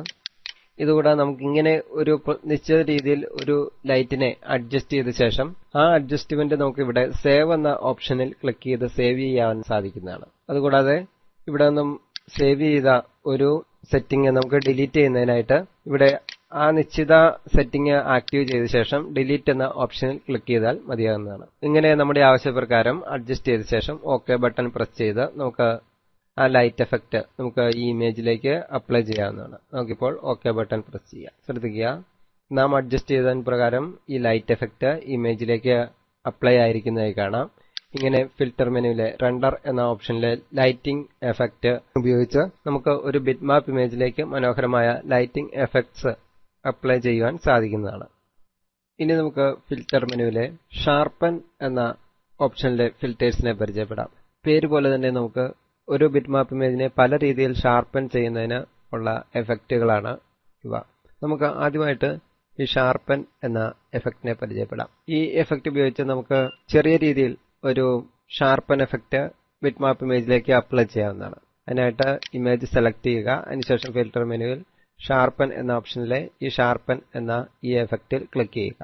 ഇതുകൂടാതെ നമുക്ക് ഇങ്ങനെ ഒരു നിശ്ചിത രീതിയിൽ ഒരു ലൈറ്റിനെ അഡ്ജസ്റ്റ് ചെയ്ത ശേഷം ആ അഡ്ജസ്റ്റ്മെന്റ് നമുക്ക് ഇവിടെ സേവ് എന്ന ഓപ്ഷനിൽ ക്ലിക്ക് ചെയ്ത് സേവ് ചെയ്യാൻ സാധിക്കുന്നതാണ്. അതുകൂടാതെ ഇവിടെ നിന്നും സേവ് ചെയ്ത ഒരു സെറ്റിംഗ് നമുക്ക് ഡിലീറ്റ് ചെയ്യുന്നതിനായിട്ട് ഇവിടെ ആ നിശ്ചിത സെറ്റിംഗ് ആക്റ്റീവ് ചെയ്ത ശേഷം ഡിലീറ്റ് എന്ന ഓപ്ഷനിൽ ക്ലിക്ക് ചെയ്താൽ മതിയാകുന്നതാണ്. ഇങ്ങനെ നമ്മുടെ ആവശ്യപ്രകാരം അഡ്ജസ്റ്റ് ചെയ്ത ശേഷം ഓക്കെ ബട്ടൺ പ്രസ് ചെയ്ത് നമുക്ക് ആ ലൈറ്റ് എഫക്റ്റ് നമുക്ക് ഈ ഇമേജിലേക്ക് അപ്ലൈ ചെയ്യാവുന്നതാണ്. നമുക്കിപ്പോൾ ഓക്കെ ബട്ടൺ പ്രസ് ചെയ്യാം. ശ്രദ്ധിക്കുക, നാം അഡ്ജസ്റ്റ് ചെയ്തതിന് പ്രകാരം ഈ ലൈറ്റ് എഫക്റ്റ് ഇമേജിലേക്ക് അപ്ലൈ ആയിരിക്കുന്നതായി കാണാം. ഇങ്ങനെ ഫിൽറ്റർ മെനുവിലെ റെൻഡർ എന്ന ഓപ്ഷനിലെ ലൈറ്റിംഗ് എഫക്റ്റ് ഉപയോഗിച്ച് നമുക്ക് ഒരു ബിറ്റ്മാപ്പ് ഇമേജിലേക്ക് മനോഹരമായ ലൈറ്റിംഗ് എഫക്ട്സ് അപ്ലൈ ചെയ്യുവാൻ സാധിക്കുന്നതാണ്. ഇനി നമുക്ക് ഫിൽറ്റർ മെനുവിലെ ഷാർപ്പൻ എന്ന ഓപ്ഷനിലെ ഫിൽറ്റേഴ്സിനെ പരിചയപ്പെടാം. പേര് പോലെ തന്നെ നമുക്ക് ഒരു ബിറ്റ്മാപ്പ് ഇമേജിനെ പല രീതിയിൽ ഷാർപ്പൻ ചെയ്യുന്നതിന് ഉള്ള എഫക്റ്റുകളാണ് ഇവ. നമുക്ക് ആദ്യമായിട്ട് ഈ ഷാർപ്പൻ എന്ന എഫക്റ്റിനെ പരിചയപ്പെടാം. ഈ എഫക്റ്റ് ഉപയോഗിച്ച് നമുക്ക് ചെറിയ രീതിയിൽ ഒരു ഷാർപ്പൻ എഫക്റ്റ് ബിറ്റ്മാപ്പ് ഇമേജിലേക്ക് അപ്ലൈ ചെയ്യാവുന്നതാണ്. അതിനായിട്ട് ഇമേജ് സെലക്ട് ചെയ്യുക. അതിനുശേഷം ഫിൽറ്റർ മെനുവിൽ ഷാർപ്പൻ എന്ന ഓപ്ഷനിലെ ഈ ഷാർപ്പൻ എന്ന ഈ എഫക്റ്റിൽ ക്ലിക്ക് ചെയ്യുക.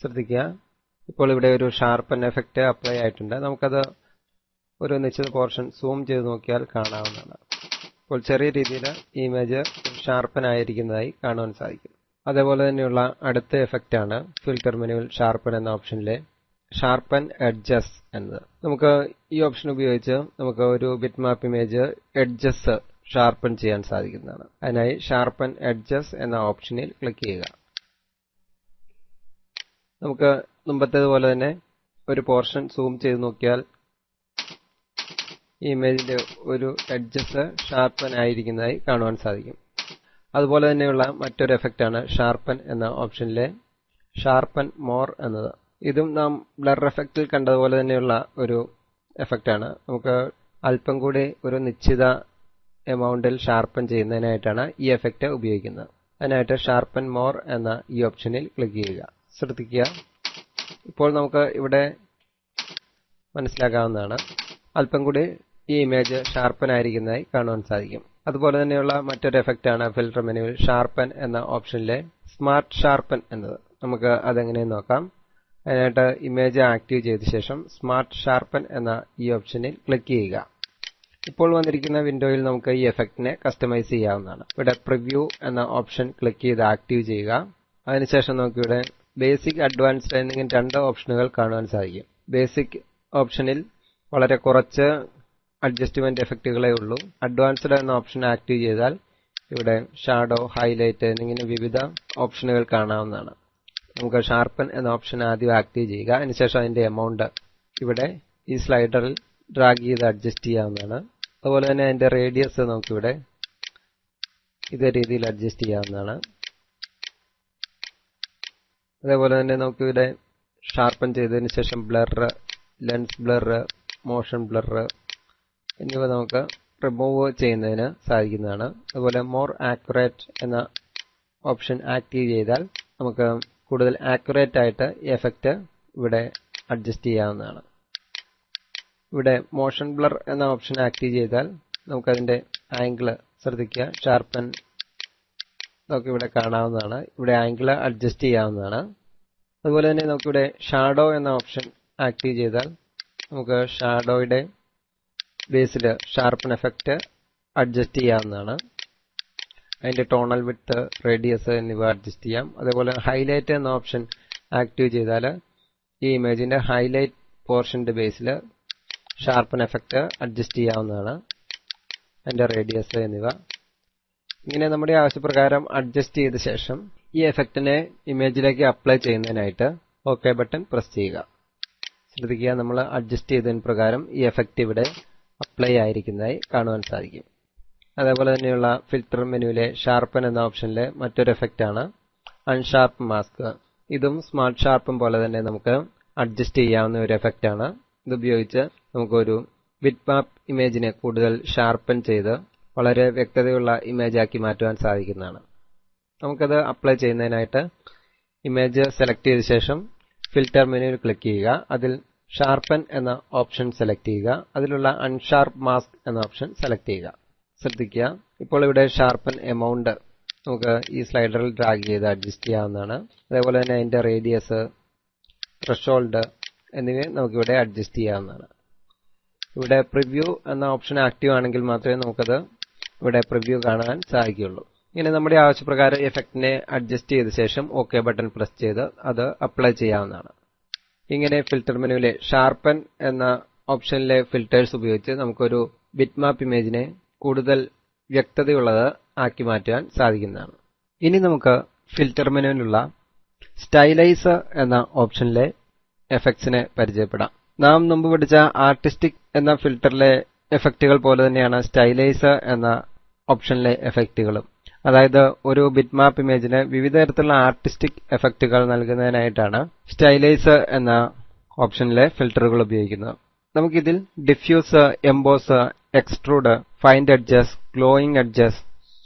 ശ്രദ്ധിക്കുക, ഇപ്പോൾ ഇവിടെ ഒരു ഷാർപ്പൻ എഫക്റ്റ് അപ്ലൈ ആയിട്ടുണ്ട്. നമുക്കത് ഒരു നിശ്ചിത പോർഷൻ സൂം ചെയ്ത് നോക്കിയാൽ കാണാവുന്നതാണ്. ഇപ്പോൾ ചെറിയ രീതിയിൽ ഈ ഇമേജ് ഷാർപ്പൻ ആയിരിക്കുന്നതായി കാണുവാൻ സാധിക്കും. അതേപോലെ തന്നെയുള്ള അടുത്ത എഫക്റ്റാണ് ഫിൽറ്റർ മെനുവിൽ ഷാർപ്പൻ എന്ന ഓപ്ഷനിലെ ഷാർപ്പൻ എഡ്ജസ് എന്നത്. നമുക്ക് ഈ ഓപ്ഷൻ ഉപയോഗിച്ച് നമുക്ക് ഒരു ബിറ്റ്മാപ്പ് ഇമേജ് എഡ്ജസ് ഷാർപ്പൻ ചെയ്യാൻ സാധിക്കുന്നതാണ്. അതിനായി ഷാർപ്പൻ എഡ്ജസ് എന്ന ഓപ്ഷനിൽ ക്ലിക്ക് ചെയ്യുക. നമുക്ക് മുമ്പത്തേതുപോലെ തന്നെ ഒരു പോർഷൻ സൂം ചെയ്ത് നോക്കിയാൽ ഈ ഇമേജിന്റെ ഒരു എഡ്ജസ് ഷാർപ്പൻ ആയിരിക്കുന്നതായി കാണുവാൻ സാധിക്കും. അതുപോലെ തന്നെയുള്ള മറ്റൊരു എഫക്റ്റാണ് ഷാർപ്പൻ എന്ന ഓപ്ഷനിലെ ഷാർപ്പൻ മോർ എന്നത്. ഇതും നാം ബ്ലർ എഫക്റ്റിൽ കണ്ടതുപോലെ തന്നെയുള്ള ഒരു എഫക്റ്റാണ്. നമുക്ക് അല്പം കൂടി ഒരു നിശ്ചിത എമൗണ്ടിൽ ഷാർപ്പൻ ചെയ്യുന്നതിനായിട്ടാണ് ഈ എഫക്റ്റ് ഉപയോഗിക്കുന്നത്. അതിനായിട്ട് ഷാർപ്പൻ മോർ എന്ന ഈ ഓപ്ഷനിൽ ക്ലിക്ക് ചെയ്യുക. ശ്രദ്ധിക്കുക, ഇപ്പോൾ നമുക്ക് ഇവിടെ മനസ്സിലാക്കാവുന്നതാണ് അല്പം കൂടി ഈ ഇമേജ് ഷാർപ്പൻ ആയിരിക്കുന്നതായി കാണുവാൻ സാധിക്കും. അതുപോലെ തന്നെയുള്ള മറ്റൊരു എഫക്റ്റാണ് ഫിൽറ്റർ മെനുവിൽ ഷാർപ്പൻ എന്ന ഓപ്ഷനിലെ സ്മാർട്ട് ഷാർപ്പൻ എന്നത്. നമുക്ക് അതെങ്ങനെയും നോക്കാം. അതിനായിട്ട് ഇമേജ് ആക്റ്റീവ് ചെയ്ത ശേഷം സ്മാർട്ട് ഷാർപ്പൻ എന്ന ഈ ഓപ്ഷനിൽ ക്ലിക്ക് ചെയ്യുക. ഇപ്പോൾ വന്നിരിക്കുന്ന വിൻഡോയിൽ നമുക്ക് ഈ എഫക്റ്റിനെ കസ്റ്റമൈസ് ചെയ്യാവുന്നതാണ്. ഇവിടെ പ്രിവ്യൂ എന്ന ഓപ്ഷൻ ക്ലിക്ക് ചെയ്ത് ആക്റ്റീവ് ചെയ്യുക. അതിനുശേഷം നമുക്ക് ഇവിടെ ബേസിക്, അഡ്വാൻസ്ഡ് എന്നിങ്ങനെ രണ്ട് ഓപ്ഷനുകൾ കാണുവാൻ സാധിക്കും. ബേസിക് ഓപ്ഷനിൽ വളരെ കുറച്ച് അഡ്ജസ്റ്റ്മെന്റ് എഫക്റ്റുകളേ ഉള്ളൂ. അഡ്വാൻസ്ഡ് എന്ന ഓപ്ഷൻ ആക്റ്റീവ് ചെയ്താൽ ഇവിടെ ഷാഡോ, ഹൈലൈറ്റ് എന്നിങ്ങനെ വിവിധ ഓപ്ഷനുകൾ കാണാവുന്നതാണ്. നമുക്ക് ഷാർപ്പൻ എന്ന ഓപ്ഷൻ ആദ്യം ആക്റ്റീവ് ചെയ്യുക. അതിനുശേഷം അതിന്റെ എമൗണ്ട് ഇവിടെ ഈ സ്ലൈഡറിൽ ഡ്രാഗ് ചെയ്ത് അഡ്ജസ്റ്റ് ചെയ്യാവുന്നതാണ്. അതുപോലെ തന്നെ അതിന്റെ റേഡിയസ് നമുക്കിവിടെ ഇതേ രീതിയിൽ അഡ്ജസ്റ്റ് ചെയ്യാവുന്നതാണ്. അതേപോലെ തന്നെ നമുക്കിവിടെ ഷാർപ്പൻ ചെയ്തതിന് ശേഷം blur, lens blur, motion blur എന്നിവ നമുക്ക് റിമൂവ് ചെയ്യുന്നതിന് സാധിക്കുന്നതാണ്. അതുപോലെ മോർ ആക്യുറേറ്റ് എന്ന ഓപ്ഷൻ ആക്റ്റീവ് ചെയ്താൽ നമുക്ക് കൂടുതൽ ആക്യുറേറ്റ് ആയിട്ട് എഫക്റ്റ് ഇവിടെ അഡ്ജസ്റ്റ് ചെയ്യാവുന്നതാണ്. ഇവിടെ മോഷൻ ബ്ലർ എന്ന ഓപ്ഷൻ ആക്റ്റീവ് ചെയ്താൽ നമുക്കതിൻ്റെ ആംഗിള് ശ്രദ്ധിക്കുക, ഷാർപ്പൻ നമുക്ക് ഇവിടെ കാണാവുന്നതാണ്. ഇവിടെ ആംഗിള് അഡ്ജസ്റ്റ് ചെയ്യാവുന്നതാണ്. അതുപോലെ തന്നെ നമുക്കിവിടെ ഷാഡോ എന്ന ഓപ്ഷൻ ആക്റ്റീവ് ചെയ്താൽ നമുക്ക് ഷാഡോയുടെ ബേസിൽ ഷാർപ്പൻ എഫക്റ്റ് അഡ്ജസ്റ്റ് ചെയ്യാവുന്നതാണ്. അതിൻ്റെ ടോണൽ വിഡ്ത്ത്, റേഡിയസ് എന്നിവ അഡ്ജസ്റ്റ് ചെയ്യാം. അതേപോലെ ഹൈലൈറ്റ് എന്ന ഓപ്ഷൻ ആക്റ്റീവ് ചെയ്താൽ ഈ ഇമേജിൻ്റെ ഹൈലൈറ്റ് പോർഷൻ്റെ ബേസിൽ ഷാർപ്പൻ എഫക്റ്റ് അഡ്ജസ്റ്റ് ചെയ്യാവുന്നതാണ്, അതിൻ്റെ റേഡിയസ് എന്നിവ. ഇങ്ങനെ നമ്മുടെ ആവശ്യപ്രകാരം അഡ്ജസ്റ്റ് ചെയ്ത ശേഷം ഈ എഫക്റ്റിനെ ഇമേജിലേക്ക് അപ്ലൈ ചെയ്യുന്നതിനായിട്ട് ഓക്കെ ബട്ടൺ പ്രസ് ചെയ്യുക. ശ്രദ്ധിക്കുക, നമ്മൾ അഡ്ജസ്റ്റ് ചെയ്തതിന് പ്രകാരം ഈ എഫക്റ്റ് ഇവിടെ അപ്ലൈ ആയിരിക്കുന്നതായി കാണുവാൻ സാധിക്കും. അതേപോലെ തന്നെയുള്ള ഫിൽറ്റർ മെനുവിലെ ഷാർപ്പൻ എന്ന ഓപ്ഷനിലെ മറ്റൊരു എഫക്റ്റാണ് അൺഷാർപ്പ് മാസ്ക്. ഇതും സ്മാർട്ട് ഷാർപ്പും പോലെ തന്നെ നമുക്ക് അഡ്ജസ്റ്റ് ചെയ്യാവുന്ന ഒരു എഫക്റ്റാണ്. ഇതുപയോഗിച്ച് നമുക്കൊരു ബിറ്റ് മാപ്പ് ഇമേജിനെ കൂടുതൽ ഷാർപ്പൻ ചെയ്ത് വളരെ വ്യക്തതയുള്ള ഇമേജാക്കി മാറ്റുവാൻ സാധിക്കുന്നതാണ്. നമുക്കത് അപ്ലൈ ചെയ്യുന്നതിനായിട്ട് ഇമേജ് സെലക്ട് ചെയ്ത ശേഷം ഫിൽറ്റർ മെനുവിൽ ക്ലിക്ക് ചെയ്യുക. അതിൽ ഷാർപ്പൻ എന്ന ഓപ്ഷൻ സെലക്ട് ചെയ്യുക. അതിലുള്ള അൺഷാർപ്പ് മാസ്ക് എന്ന ഓപ്ഷൻ സെലക്ട് ചെയ്യുക. ശ്രദ്ധിക്കുക, ഇപ്പോൾ ഇവിടെ ഷാർപ്പൻ എമൗണ്ട് നമുക്ക് ഈ സ്ലൈഡറിൽ ഡ്രാഗ് ചെയ്ത് അഡ്ജസ്റ്റ് ചെയ്യാവുന്നതാണ്. അതേപോലെ തന്നെ അതിൻ്റെ റേഡിയസ്, ത്രെഷോൾഡ് എന്നിവയെ നമുക്കിവിടെ അഡ്ജസ്റ്റ് ചെയ്യാവുന്നതാണ്. ഇവിടെ പ്രിവ്യൂ എന്ന ഓപ്ഷൻ ആക്റ്റീവ് ആണെങ്കിൽ മാത്രമേ നമുക്കത് ഇവിടെ പ്രിവ്യൂ കാണാൻ സാധിക്കുകയുള്ളൂ. ഇങ്ങനെ നമ്മുടെ ആവശ്യപ്രകാരം എഫക്റ്റിനെ അഡ്ജസ്റ്റ് ചെയ്ത ശേഷം ഓക്കെ ബട്ടൺ പ്രസ് ചെയ്ത് അത് അപ്ലൈ ചെയ്യാവുന്നതാണ്. ഇങ്ങനെ ഫിൽറ്റർ മെനുവിലെ ഷാർപ്പൻ എന്ന ഓപ്ഷനിലെ ഫിൽറ്റേഴ്സ് ഉപയോഗിച്ച് നമുക്കൊരു ബിറ്റ് മാപ്പ് ഇമേജിനെ കൂടുതൽ വ്യക്തതയുള്ളത് ആക്കി മാറ്റുവാൻ സാധിക്കുന്നതാണ്. ഇനി നമുക്ക് ഫിൽറ്റർ മെനുവിലുള്ള സ്റ്റൈലൈസ് എന്ന ഓപ്ഷനിലെ എഫക്ട്സിനെ പരിചയപ്പെടാം. നാം മുമ്പ് പഠിച്ച ആർട്ടിസ്റ്റിക് എന്ന ഫിൽറ്ററിലെ എഫക്റ്റുകൾ പോലെ തന്നെയാണ് സ്റ്റൈലൈസ് എന്ന ഓപ്ഷനിലെ എഫക്റ്റുകളും. അതായത് ഒരു ബിറ്റ് മാപ്പ് ഇമേജിന് വിവിധ തരത്തിലുള്ള ആർട്ടിസ്റ്റിക് എഫക്റ്റുകൾ നൽകുന്നതിനായിട്ടാണ് സ്റ്റൈലൈസ് എന്ന ഓപ്ഷനിലെ ഫിൽറ്ററുകൾ ഉപയോഗിക്കുന്നത്. നമുക്കിതിൽ diffuse, emboss, extrude, find edges, glowing edges,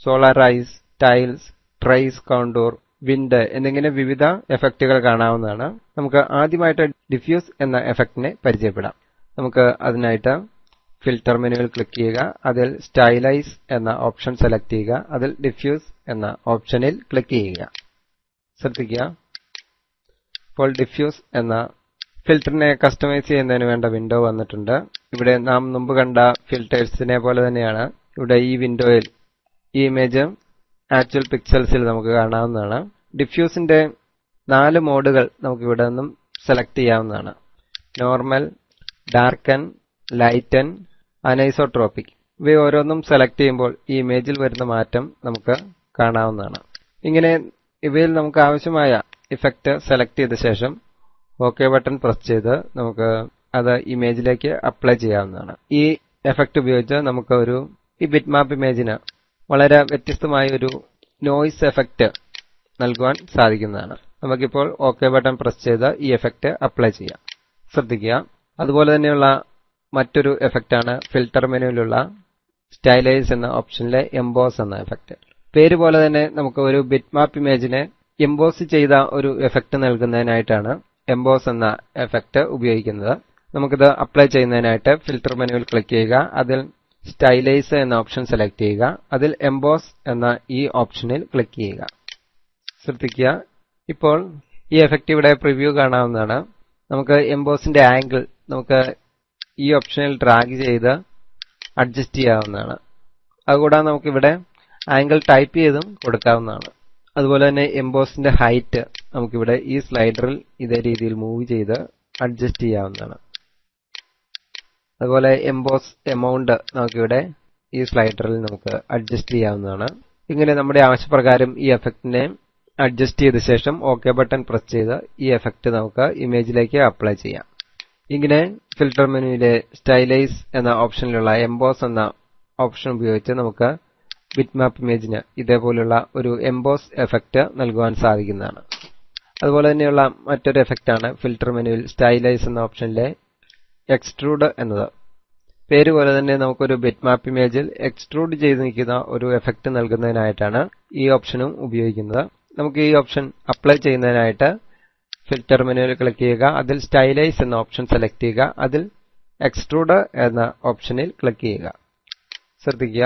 solarize, tiles, trace contour, wind എന്നിങ്ങനെ വിവിധ എഫക്റ്റുകൾ കാണാവുന്നതാണ്. നമുക്ക് ആദ്യമായിട്ട് ഡിഫ്യൂസ് എന്ന എഫക്റ്റിനെ പരിചയപ്പെടാം. നമുക്ക് അതിനായിട്ട് ഫിൽറ്റർ മെനുവിൽ ക്ലിക്ക് ചെയ്യുക. അതിൽ സ്റ്റൈലൈസ് എന്ന ഓപ്ഷൻ സെലക്ട് ചെയ്യുക. അതിൽ ഡിഫ്യൂസ് എന്ന ഓപ്ഷനിൽ ക്ലിക്ക് ചെയ്യുക. ശ്രദ്ധിക്കുക, ഇപ്പോൾ ഡിഫ്യൂസ് എന്ന ഫിൽറ്ററിനെ കസ്റ്റമൈസ് ചെയ്യുന്നതിന് വേണ്ട വിൻഡോ വന്നിട്ടുണ്ട്. ഇവിടെ നാം മുമ്പ് കണ്ട ഫിൽറ്റേഴ്സിനെ പോലെ തന്നെയാണ് ഇവിടെ ഈ വിൻഡോയിൽ ഈ ഇമേജ് ആക്ച്വൽ പിക്സൽസിൽ നമുക്ക് കാണാവുന്നതാണ്. ഡിഫ്യൂസിന്റെ നാല് മോഡുകൾ നമുക്ക് ഇവിടെ നിന്നും സെലക്ട് ചെയ്യാവുന്നതാണ്. Normal, darken, lighten, anisotropic. ഇവ ഓരോന്നും സെലക്ട് ചെയ്യുമ്പോൾ ഈ ഇമേജിൽ വരുന്ന മാറ്റം നമുക്ക് കാണാവുന്നതാണ്. ഇങ്ങനെ ഇവയിൽ നമുക്ക് ആവശ്യമായ ഇഫക്റ്റ് സെലക്ട് ചെയ്ത ശേഷം ഓക്കെ ബട്ടൺ പ്രസ് ചെയ്ത് നമുക്ക് അത് ഇമേജിലേക്ക് അപ്ലൈ ചെയ്യാവുന്നതാണ്. ഈ എഫക്റ്റ് ഉപയോഗിച്ച് നമുക്ക് ഒരു ഈ ബിറ്റ് മാപ്പ് ഇമേജിന് വളരെ വ്യത്യസ്തമായ ഒരു നോയ്സ് എഫക്റ്റ് നൽകുവാൻ സാധിക്കുന്നതാണ്. നമുക്കിപ്പോൾ ഓക്കെ ബട്ടൺ പ്രസ് ചെയ്ത് ഈ എഫക്റ്റ് അപ്ലൈ ചെയ്യാം. ശ്രദ്ധിക്കുക, അതുപോലെ തന്നെയുള്ള മറ്റൊരു എഫക്റ്റാണ് ഫിൽറ്റർ മെനുവിലുള്ള സ്റ്റൈലൈസ് എന്ന ഓപ്ഷനിലെ എംബോസ് എന്ന എഫക്റ്റ്. പേര് പോലെ തന്നെ നമുക്ക് ഒരു ബിറ്റ് മാപ്പ് ഇമേജിനെ എംബോസ് ചെയ്ത ഒരു എഫക്റ്റ് നൽകുന്നതിനായിട്ടാണ് എംബോസ് എന്ന എഫക്റ്റ് ഉപയോഗിക്കുന്നത്. നമുക്കിത് അപ്ലൈ ചെയ്യുന്നതിനായിട്ട് ഫിൽറ്റർ മെനുവിൽ ക്ലിക്ക് ചെയ്യുക. അതിൽ സ്റ്റൈലൈസ് എന്ന ഓപ്ഷൻ സെലക്ട് ചെയ്യുക. അതിൽ എംബോസ് എന്ന ഈ ഓപ്ഷനിൽ ക്ലിക്ക് ചെയ്യുക. ശ്രദ്ധിക്കുക, ഇപ്പോൾ ഈ എഫക്റ്റ് ഇവിടെ പ്രിവ്യൂ കാണാവുന്നതാണ്. നമുക്ക് എംബോസിന്റെ ആംഗിൾ നമുക്ക് ഈ ഓപ്ഷനിൽ ഡ്രാഗ് ചെയ്ത് അഡ്ജസ്റ്റ് ചെയ്യാവുന്നതാണ്. അതുകൂടാതെ നമുക്കിവിടെ ആംഗിൾ ടൈപ്പ് ചെയ്തും കൊടുക്കാവുന്നതാണ്. അതുപോലെ തന്നെ എംബോസിന്റെ ഹൈറ്റ് നമുക്കിവിടെ ഈ സ്ലൈഡറിൽ ഇതേ രീതിയിൽ മൂവ് ചെയ്ത് അഡ്ജസ്റ്റ് ചെയ്യാവുന്നതാണ്. അതുപോലെ എംബോസ് എമൗണ്ട് നമുക്കിവിടെ ഈ സ്ലൈഡറിൽ നമുക്ക് അഡ്ജസ്റ്റ് ചെയ്യാവുന്നതാണ്. ഇങ്ങനെ നമ്മുടെ ആവശ്യപ്രകാരം ഈ എഫക്റ്റിനെ അഡ്ജസ്റ്റ് ചെയ്ത ശേഷം ഓക്കെ ബട്ടൺ പ്രസ് ചെയ്ത് ഈ എഫക്റ്റ് നമുക്ക് ഇമേജിലേക്ക് അപ്ലൈ ചെയ്യാം. ഇങ്ങനെ ഫിൽറ്റർ മെനുവിലെ സ്റ്റൈലൈസ് എന്ന ഓപ്ഷനിലുള്ള എംബോസ് എന്ന ഓപ്ഷൻ ഉപയോഗിച്ച് നമുക്ക് ബിറ്റ് മാപ്പ് ഇമേജിന് ഇതേപോലുള്ള ഒരു എംബോസ് എഫക്റ്റ് നൽകുവാൻ സാധിക്കുന്നതാണ്. അതുപോലെ തന്നെയുള്ള മറ്റൊരു എഫക്റ്റാണ് ഫിൽറ്റർ മെനുവിൽ സ്റ്റൈലൈസ് എന്ന ഓപ്ഷനിലെ എക്സ്ട്രൂഡ് എന്നത്. പേരുപോലെ തന്നെ നമുക്കൊരു ബിറ്റ്മാപ്പ് ഇമേജിൽ എക്സ്ട്രൂഡ് ചെയ്ത് നിൽക്കുന്ന ഒരു എഫക്റ്റ് നൽകുന്നതിനായിട്ടാണ് ഈ ഓപ്ഷനും ഉപയോഗിക്കുന്നത്. നമുക്ക് ഈ ഓപ്ഷൻ അപ്ലൈ ചെയ്യുന്നതിനായിട്ട് ഫിൽറ്റർ മെനുവിൽ ക്ലിക്ക് ചെയ്യുക, അതിൽ സ്റ്റൈലൈസ് എന്ന ഓപ്ഷൻ സെലക്ട് ചെയ്യുക, അതിൽ എക്സ്ട്രൂഡ് എന്ന ഓപ്ഷനിൽ ക്ലിക്ക് ചെയ്യുക. ശ്രദ്ധിക്കുക,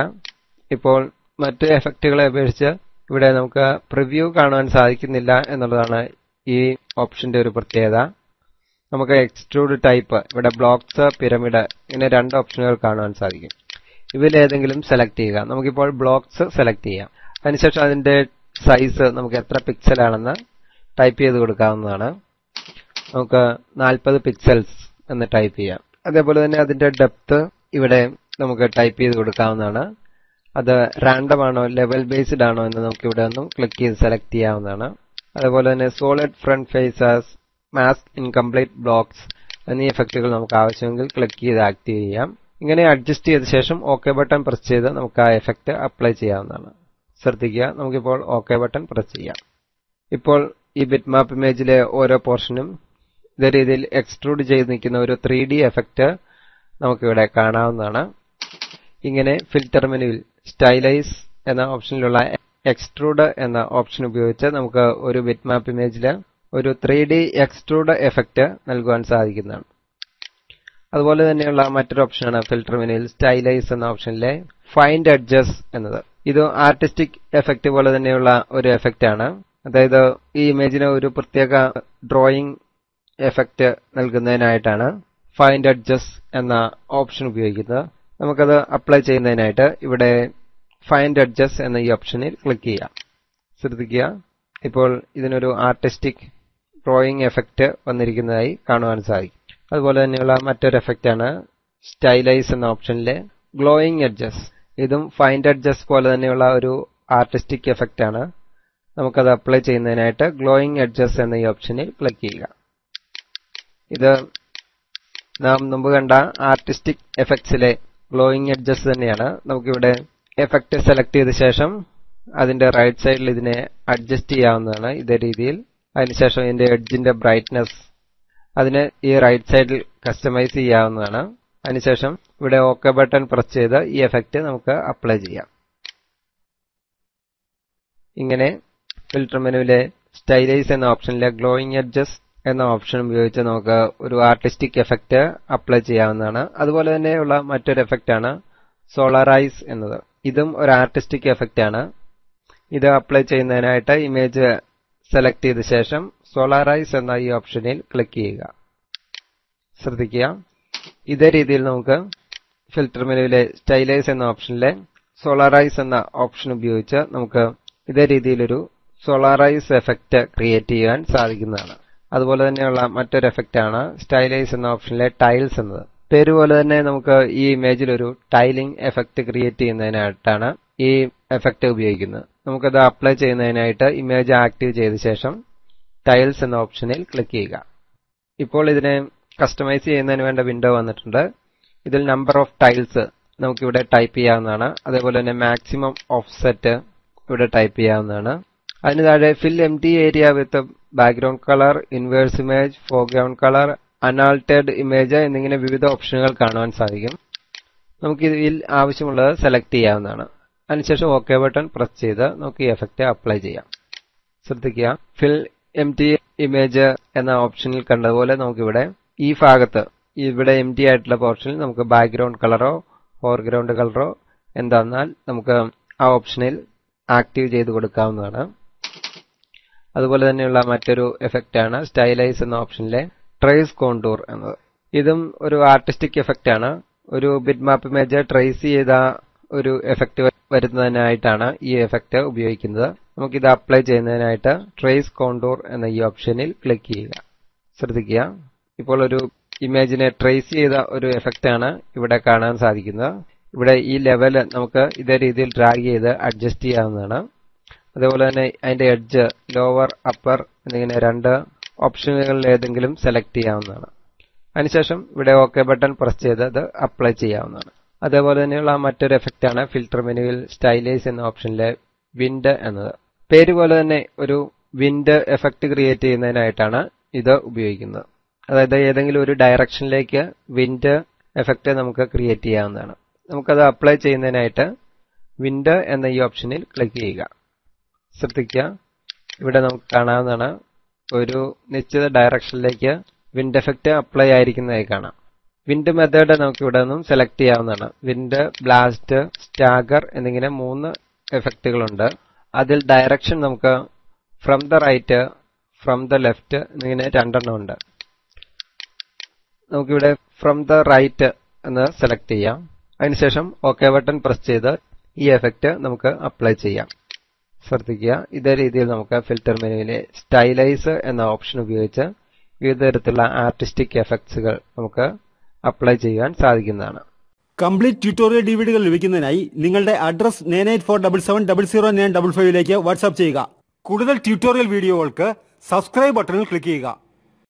ഇപ്പോൾ മറ്റ് എഫക്റ്റുകളെ അപേക്ഷിച്ച് ഇവിടെ നമുക്ക് പ്രിവ്യൂ കാണാൻ സാധിക്കുന്നില്ല എന്നുള്ളതാണ് ഈ ഓപ്ഷന്റെ ഒരു പ്രത്യേകത. നമുക്ക് എക്സ്ട്രൂഡ് ടൈപ്പ്, ഇവിടെ ബ്ലോക്സ്, പിരമിഡ് ഇങ്ങനെ രണ്ട് ഓപ്ഷനുകൾ കാണാൻ സാധിക്കും. ഇവയിലേതെങ്കിലും സെലക്ട് ചെയ്യുക. നമുക്കിപ്പോൾ ബ്ലോക്സ് സെലക്ട് ചെയ്യാം. അതിനുശേഷം അതിന്റെ സൈസ് നമുക്ക് എത്ര പിക്സൽ ആണെന്ന് ടൈപ്പ് ചെയ്ത് കൊടുക്കാവുന്നതാണ്. നമുക്ക് നാൽപ്പത് പിക്സൽസ് എന്ന് ടൈപ്പ് ചെയ്യാം. അതേപോലെ തന്നെ അതിന്റെ ഡെപ്ത് ഇവിടെ നമുക്ക് ടൈപ്പ് ചെയ്ത് കൊടുക്കാവുന്നതാണ്. അത് റാൻഡം ആണോ ലെവൽ ബേസ്ഡ് ആണോ എന്ന് നമുക്ക് ഇവിടെ ഒന്നും ക്ലിക്ക് ചെയ്ത് സെലക്ട് ചെയ്യാവുന്നതാണ്. അതുപോലെ തന്നെ solid front faces, mask, incomplete blocks എന്നീ എഫക്റ്റുകൾ നമുക്ക് ആവശ്യമെങ്കിൽ ക്ലിക്ക് ചെയ്ത് ആക്റ്റീവ് ചെയ്യാം. ഇങ്ങനെ അഡ്ജസ്റ്റ് ചെയ്ത ശേഷം ഓക്കെ ബട്ടൺ പ്രസ് ചെയ്ത് നമുക്ക് ആ എഫക്റ്റ് അപ്ലൈ ചെയ്യാവുന്നതാണ്. ശ്രദ്ധിക്കുക, നമുക്കിപ്പോൾ ഓക്കെ ബട്ടൺ പ്രസ് ചെയ്യാം. ഇപ്പോൾ ഈ ബിറ്റ്മാപ്പ് ഇമേജിലെ ഓരോ പോർഷനും ഇതേ രീതിയിൽ എക്സ്ട്രൂഡ് ചെയ്ത് നിൽക്കുന്ന ഒരു ത്രീ ഡി എഫക്റ്റ് നമുക്കിവിടെ കാണാവുന്നതാണ്. ഇങ്ങനെ ഫിൽറ്റർ മെനുവിൽ സ്റ്റൈലൈസ് എന്ന ഓപ്ഷനിലുള്ള എക്സ്ട്രൂഡ് എന്ന ഓപ്ഷൻ ഉപയോഗിച്ച് നമുക്ക് ഒരു ബിറ്റ്മാപ്പ് ഇമേജിൽ ഒരു ത്രീ ഡി എക്സ്ട്രൂഡ് എഫക്റ്റ് നൽകുവാൻ സാധിക്കുന്നതാണ്. അതുപോലെ തന്നെയുള്ള മറ്റൊരു ഓപ്ഷനാണ് ഫിൽറ്റർ മെനുവിൽ സ്റ്റൈലൈസ് എന്ന ഓപ്ഷനിലെ ഫൈൻഡ് എഡ്ജസ് എന്നത്. ഇത് ആർട്ടിസ്റ്റിക് എഫക്റ്റ് പോലെ തന്നെയുള്ള ഒരു എഫക്റ്റ് ആണ്. അതായത് ഈ ഇമേജിന് ഒരു പ്രത്യേക ഡ്രോയിങ് എഫക്റ്റ് നൽകുന്നതിനായിട്ടാണ് ഫൈൻഡ് എഡ്ജസ് എന്ന ഓപ്ഷൻ ഉപയോഗിക്കുന്നത്. നമുക്കത് അപ്ലൈ ചെയ്യുന്നതിനായിട്ട് ഇവിടെ ഫൈൻഡ് എഡ്ജസ് എന്ന ഈ ഓപ്ഷനിൽ ക്ലിക്ക് ചെയ്യാം. ശ്രദ്ധിക്കുക, ഇപ്പോൾ ഇതിനൊരു ആർട്ടിസ്റ്റിക് ഡ്രോയിങ് എഫക്റ്റ് വന്നിരിക്കുന്നതായി കാണുവാൻ സാധിക്കും. അതുപോലെ തന്നെയുള്ള മറ്റൊരു എഫക്റ്റാണ് സ്റ്റൈലൈസ് എന്ന ഓപ്ഷനിലെ ഗ്ലോയിങ് എഡ്ജസ്. ഇതും ഫൈൻഡ് എഡ്ജസ് പോലെ തന്നെയുള്ള ഒരു ആർട്ടിസ്റ്റിക് എഫക്റ്റാണ്. നമുക്കത് അപ്ലൈ ചെയ്യുന്നതിനായിട്ട് ഗ്ലോയിങ് എഡ്ജസ് എന്ന ഈ ഓപ്ഷനിൽ ക്ലിക്ക് ചെയ്യുക. ഇത് നാം മുമ്പ് കണ്ട ആർട്ടിസ്റ്റിക് എഫക്ട്സിലെ ഗ്ലോയിങ് എഡ്ജസ് തന്നെയാണ്. നമുക്കിവിടെ എഫക്റ്റ് സെലക്ട് ചെയ്ത ശേഷം അതിന്റെ റൈറ്റ് സൈഡിൽ ഇതിനെ അഡ്ജസ്റ്റ് ചെയ്യാവുന്നതാണ് ഇതേ രീതിയിൽ. അതിനുശേഷം ഇതിന്റെ എഡ്ജിന്റെ ബ്രൈറ്റ്നെസ് അതിന് ഈ റൈറ്റ് സൈഡിൽ കസ്റ്റമൈസ് ചെയ്യാവുന്നതാണ്. അതിനുശേഷം ഇവിടെ ഓക്കെ ബട്ടൺ പ്രസ് ചെയ്ത് ഈ എഫക്റ്റ് നമുക്ക് അപ്ലൈ ചെയ്യാം. ഇങ്ങനെ ഫിൽറ്റർ മെനുവിലെ സ്റ്റൈലൈസ് എന്ന ഓപ്ഷനിലെ ഗ്ലോയിങ് എഡ്ജസ് എന്ന ഓപ്ഷൻ ഉപയോഗിച്ച് നമുക്ക് ഒരു ആർട്ടിസ്റ്റിക് എഫക്റ്റ് അപ്ലൈ ചെയ്യാവുന്നതാണ്. അതുപോലെ തന്നെയുള്ള മറ്റൊരു എഫക്റ്റാണ് സോളറൈസ് എന്നത്. ഇതും ഒരു ആർട്ടിസ്റ്റിക് എഫക്റ്റാണ്. ഇത് അപ്ലൈ ചെയ്യുന്നതിനായിട്ട് ഇമേജ് സെലക്ട് ചെയ്ത ശേഷം സോളറൈസ് എന്ന ഈ ഓപ്ഷനിൽ ക്ലിക്ക് ചെയ്യുക. ശ്രദ്ധിക്കുക, ഇതേ രീതിയിൽ നമുക്ക് ഫിൽറ്റർ മെനുവിലെ സ്റ്റൈലൈസ് എന്ന ഓപ്ഷനിലെ സോളറൈസ് എന്ന ഓപ്ഷൻ ഉപയോഗിച്ച് നമുക്ക് ഇതേ രീതിയിലൊരു സോളറൈസ് എഫക്റ്റ് ക്രിയേറ്റ് ചെയ്യാൻ സാധിക്കുന്നതാണ്. അതുപോലെ തന്നെയുള്ള മറ്റൊരു എഫക്റ്റാണ് സ്റ്റൈലൈസ് എന്ന ഓപ്ഷനിലെ ടൈൽസ് എന്നത്. പേരുപോലെ തന്നെ നമുക്ക് ഈ ഇമേജിലൊരു ടൈലിംഗ് എഫക്റ്റ് ക്രിയേറ്റ് ചെയ്യുന്നതിനായിട്ടാണ് ഈ എഫക്റ്റ് ഉപയോഗിക്കുന്നത്. നമുക്കത് അപ്ലൈ ചെയ്യുന്നതിനായിട്ട് ഇമേജ് ആക്റ്റീവ് ചെയ്ത ശേഷം ടൈൽസ് എന്ന ഓപ്ഷനിൽ ക്ലിക്ക് ചെയ്യുക. ഇപ്പോൾ ഇതിനെ കസ്റ്റമൈസ് ചെയ്യുന്നതിന് വേണ്ട വിൻഡോ വന്നിട്ടുണ്ട്. ഇതിൽ നമ്പർ ഓഫ് ടൈൽസ് നമുക്കിവിടെ ടൈപ്പ് ചെയ്യാവുന്നതാണ്. അതേപോലെ തന്നെ മാക്സിമം ഓഫ്സെറ്റ് ഇവിടെ ടൈപ്പ് ചെയ്യാവുന്നതാണ്. അതിന് താഴെ fill empty area with background colour, inverse image, foreground colour, unaltered image എന്നിങ്ങനെ വിവിധ ഓപ്ഷനുകൾ കാണുവാൻ സാധിക്കും. നമുക്ക് ഇതിൽ ആവശ്യമുള്ളത് സെലക്ട് ചെയ്യാവുന്നതാണ്. അതിനുശേഷം ഓക്കെ ബട്ടൺ പ്രസ് ചെയ്ത് നമുക്ക് ഈ എഫക്റ്റ് അപ്ലൈ ചെയ്യാം. ശ്രദ്ധിക്കുക, ഫിൽ എം ടി ഇമേജ് എന്ന ഓപ്ഷനിൽ കണ്ടതുപോലെ നമുക്കിവിടെ ഈ ഭാഗത്ത് ഇവിടെ എം ടി ആയിട്ടുള്ള പോർഷനിൽ നമുക്ക് ബാക്ക്ഗ്രൗണ്ട് കളറോ ഫോർഗ്രൗണ്ട് കളറോ എന്താന്നാൽ നമുക്ക് ആ ഓപ്ഷനിൽ ആക്റ്റീവ് ചെയ്ത് കൊടുക്കാവുന്നതാണ്. അതുപോലെ തന്നെയുള്ള മറ്റൊരു എഫക്റ്റാണ് സ്റ്റൈലൈസ് എന്ന ഓപ്ഷനിലെ ട്രേസ് കോണ്ടൂർ എന്നത്. ഇതും ഒരു ആർട്ടിസ്റ്റിക് എഫക്റ്റാണ്. ഒരു ബിറ്റ്മാപ്പ് ഇമേജ് ട്രേസ് ചെയ്ത ഒരു എഫക്റ്റ് വരുന്നതിനായിട്ടാണ് ഈ എഫക്റ്റ് ഉപയോഗിക്കുന്നത്. നമുക്കിത് അപ്ലൈ ചെയ്യുന്നതിനായിട്ട് ട്രേസ് കോണ്ടൂർ എന്ന ഈ ഓപ്ഷനിൽ ക്ലിക്ക് ചെയ്യുക. ശ്രദ്ധിക്കുക, ഇപ്പോൾ ഒരു ഇമേജിനെ ട്രേസ് ചെയ്ത ഒരു എഫക്റ്റാണ് ഇവിടെ കാണാൻ സാധിക്കുന്നത്. ഇവിടെ ഈ ലെവല് നമുക്ക് ഇതേ രീതിയിൽ ഡ്രാഗ് ചെയ്ത് അഡ്ജസ്റ്റ് ചെയ്യാവുന്നതാണ്. അതേപോലെ തന്നെ അതിന്റെ എഡ്ജ് ലോവർ, അപ്പർ എന്നിങ്ങനെ രണ്ട് ഓപ്ഷനുകളിൽ ഏതെങ്കിലും സെലക്ട് ചെയ്യാവുന്നതാണ്. അതിനുശേഷം ഇവിടെ ഓക്കെ ബട്ടൺ പ്രസ് ചെയ്ത് അത് അപ്ലൈ ചെയ്യാവുന്നതാണ്. അതേപോലെ തന്നെയുള്ള മറ്റൊരു എഫക്റ്റാണ് ഫിൽറ്റർ മെനുവിൽ സ്റ്റൈലൈസ് എന്ന ഓപ്ഷനിലെ വിൻഡ് എന്നത്. പേര് പോലെ തന്നെ ഒരു വിൻഡ് എഫക്റ്റ് ക്രിയേറ്റ് ചെയ്യുന്നതിനായിട്ടാണ് ഇത് ഉപയോഗിക്കുന്നത്. അതായത് ഏതെങ്കിലും ഒരു ഡയറക്ഷനിലേക്ക് വിൻഡ് effect നമുക്ക് create ചെയ്യാവുന്നതാണ്. നമുക്കത് apply ചെയ്യുന്നതിനായിട്ട് window എന്ന ഈ ഓപ്ഷനിൽ ക്ലിക്ക് ചെയ്യുക. ശ്രദ്ധിക്കുക ഇവിടെ നമുക്ക് കാണാവുന്നതാണ് ഒരു നിശ്ചിത ഡയറക്ഷനിലേക്ക് wind effect apply ആയിരിക്കുന്നതായി കാണാം. Wind method നമുക്ക് ഇവിടെ നിന്നും സെലക്ട് ചെയ്യാവുന്നതാണ്. Wind, blast, stagger എന്നിങ്ങനെ മൂന്ന് effectകൾ ഉണ്ട്. അതിൽ direction നമുക്ക് from the right, from the left എന്നിങ്ങനെ രണ്ടെണ്ണം ഉണ്ട്. നമുക്ക് ഇവിടെ from the right എന്ന് സെലക്ട് ചെയ്യാം. അതിനുശേഷം okay ബട്ടൺ പ്രസ് ചെയ്ത് ഈ effect നമുക്ക് apply ചെയ്യാം. ശ്രദ്ധിക്കുക ഇതേ രീതിയിൽ നമുക്ക് ഫിൽറ്റർ മെനുവിലെ സ്റ്റൈലൈസ് എന്ന ഓപ്ഷൻ ഉപയോഗിച്ച് വിവിധ തരത്തിലുള്ള ആർട്ടിസ്റ്റിക് എഫക്ട്സുകൾ നമുക്ക് അപ്ലൈ ചെയ്യാൻ സാധിക്കുന്നതാണ്. കംപ്ലീറ്റ് ട്യൂട്ടോറിയൽ ഡിവിഡികൾ ലഭിക്കുന്നതിനായി നിങ്ങളുടെ address nine eight four double seven double zero nine double ഫൈവിലേക്ക് വാട്സ്ആപ്പ് ചെയ്യുക. കൂടുതൽ ട്യൂട്ടോറിയൽ വീഡിയോകൾക്ക് സബ്സ്ക്രൈബ് ബട്ടണിൽ ക്ലിക്ക് ചെയ്യുക.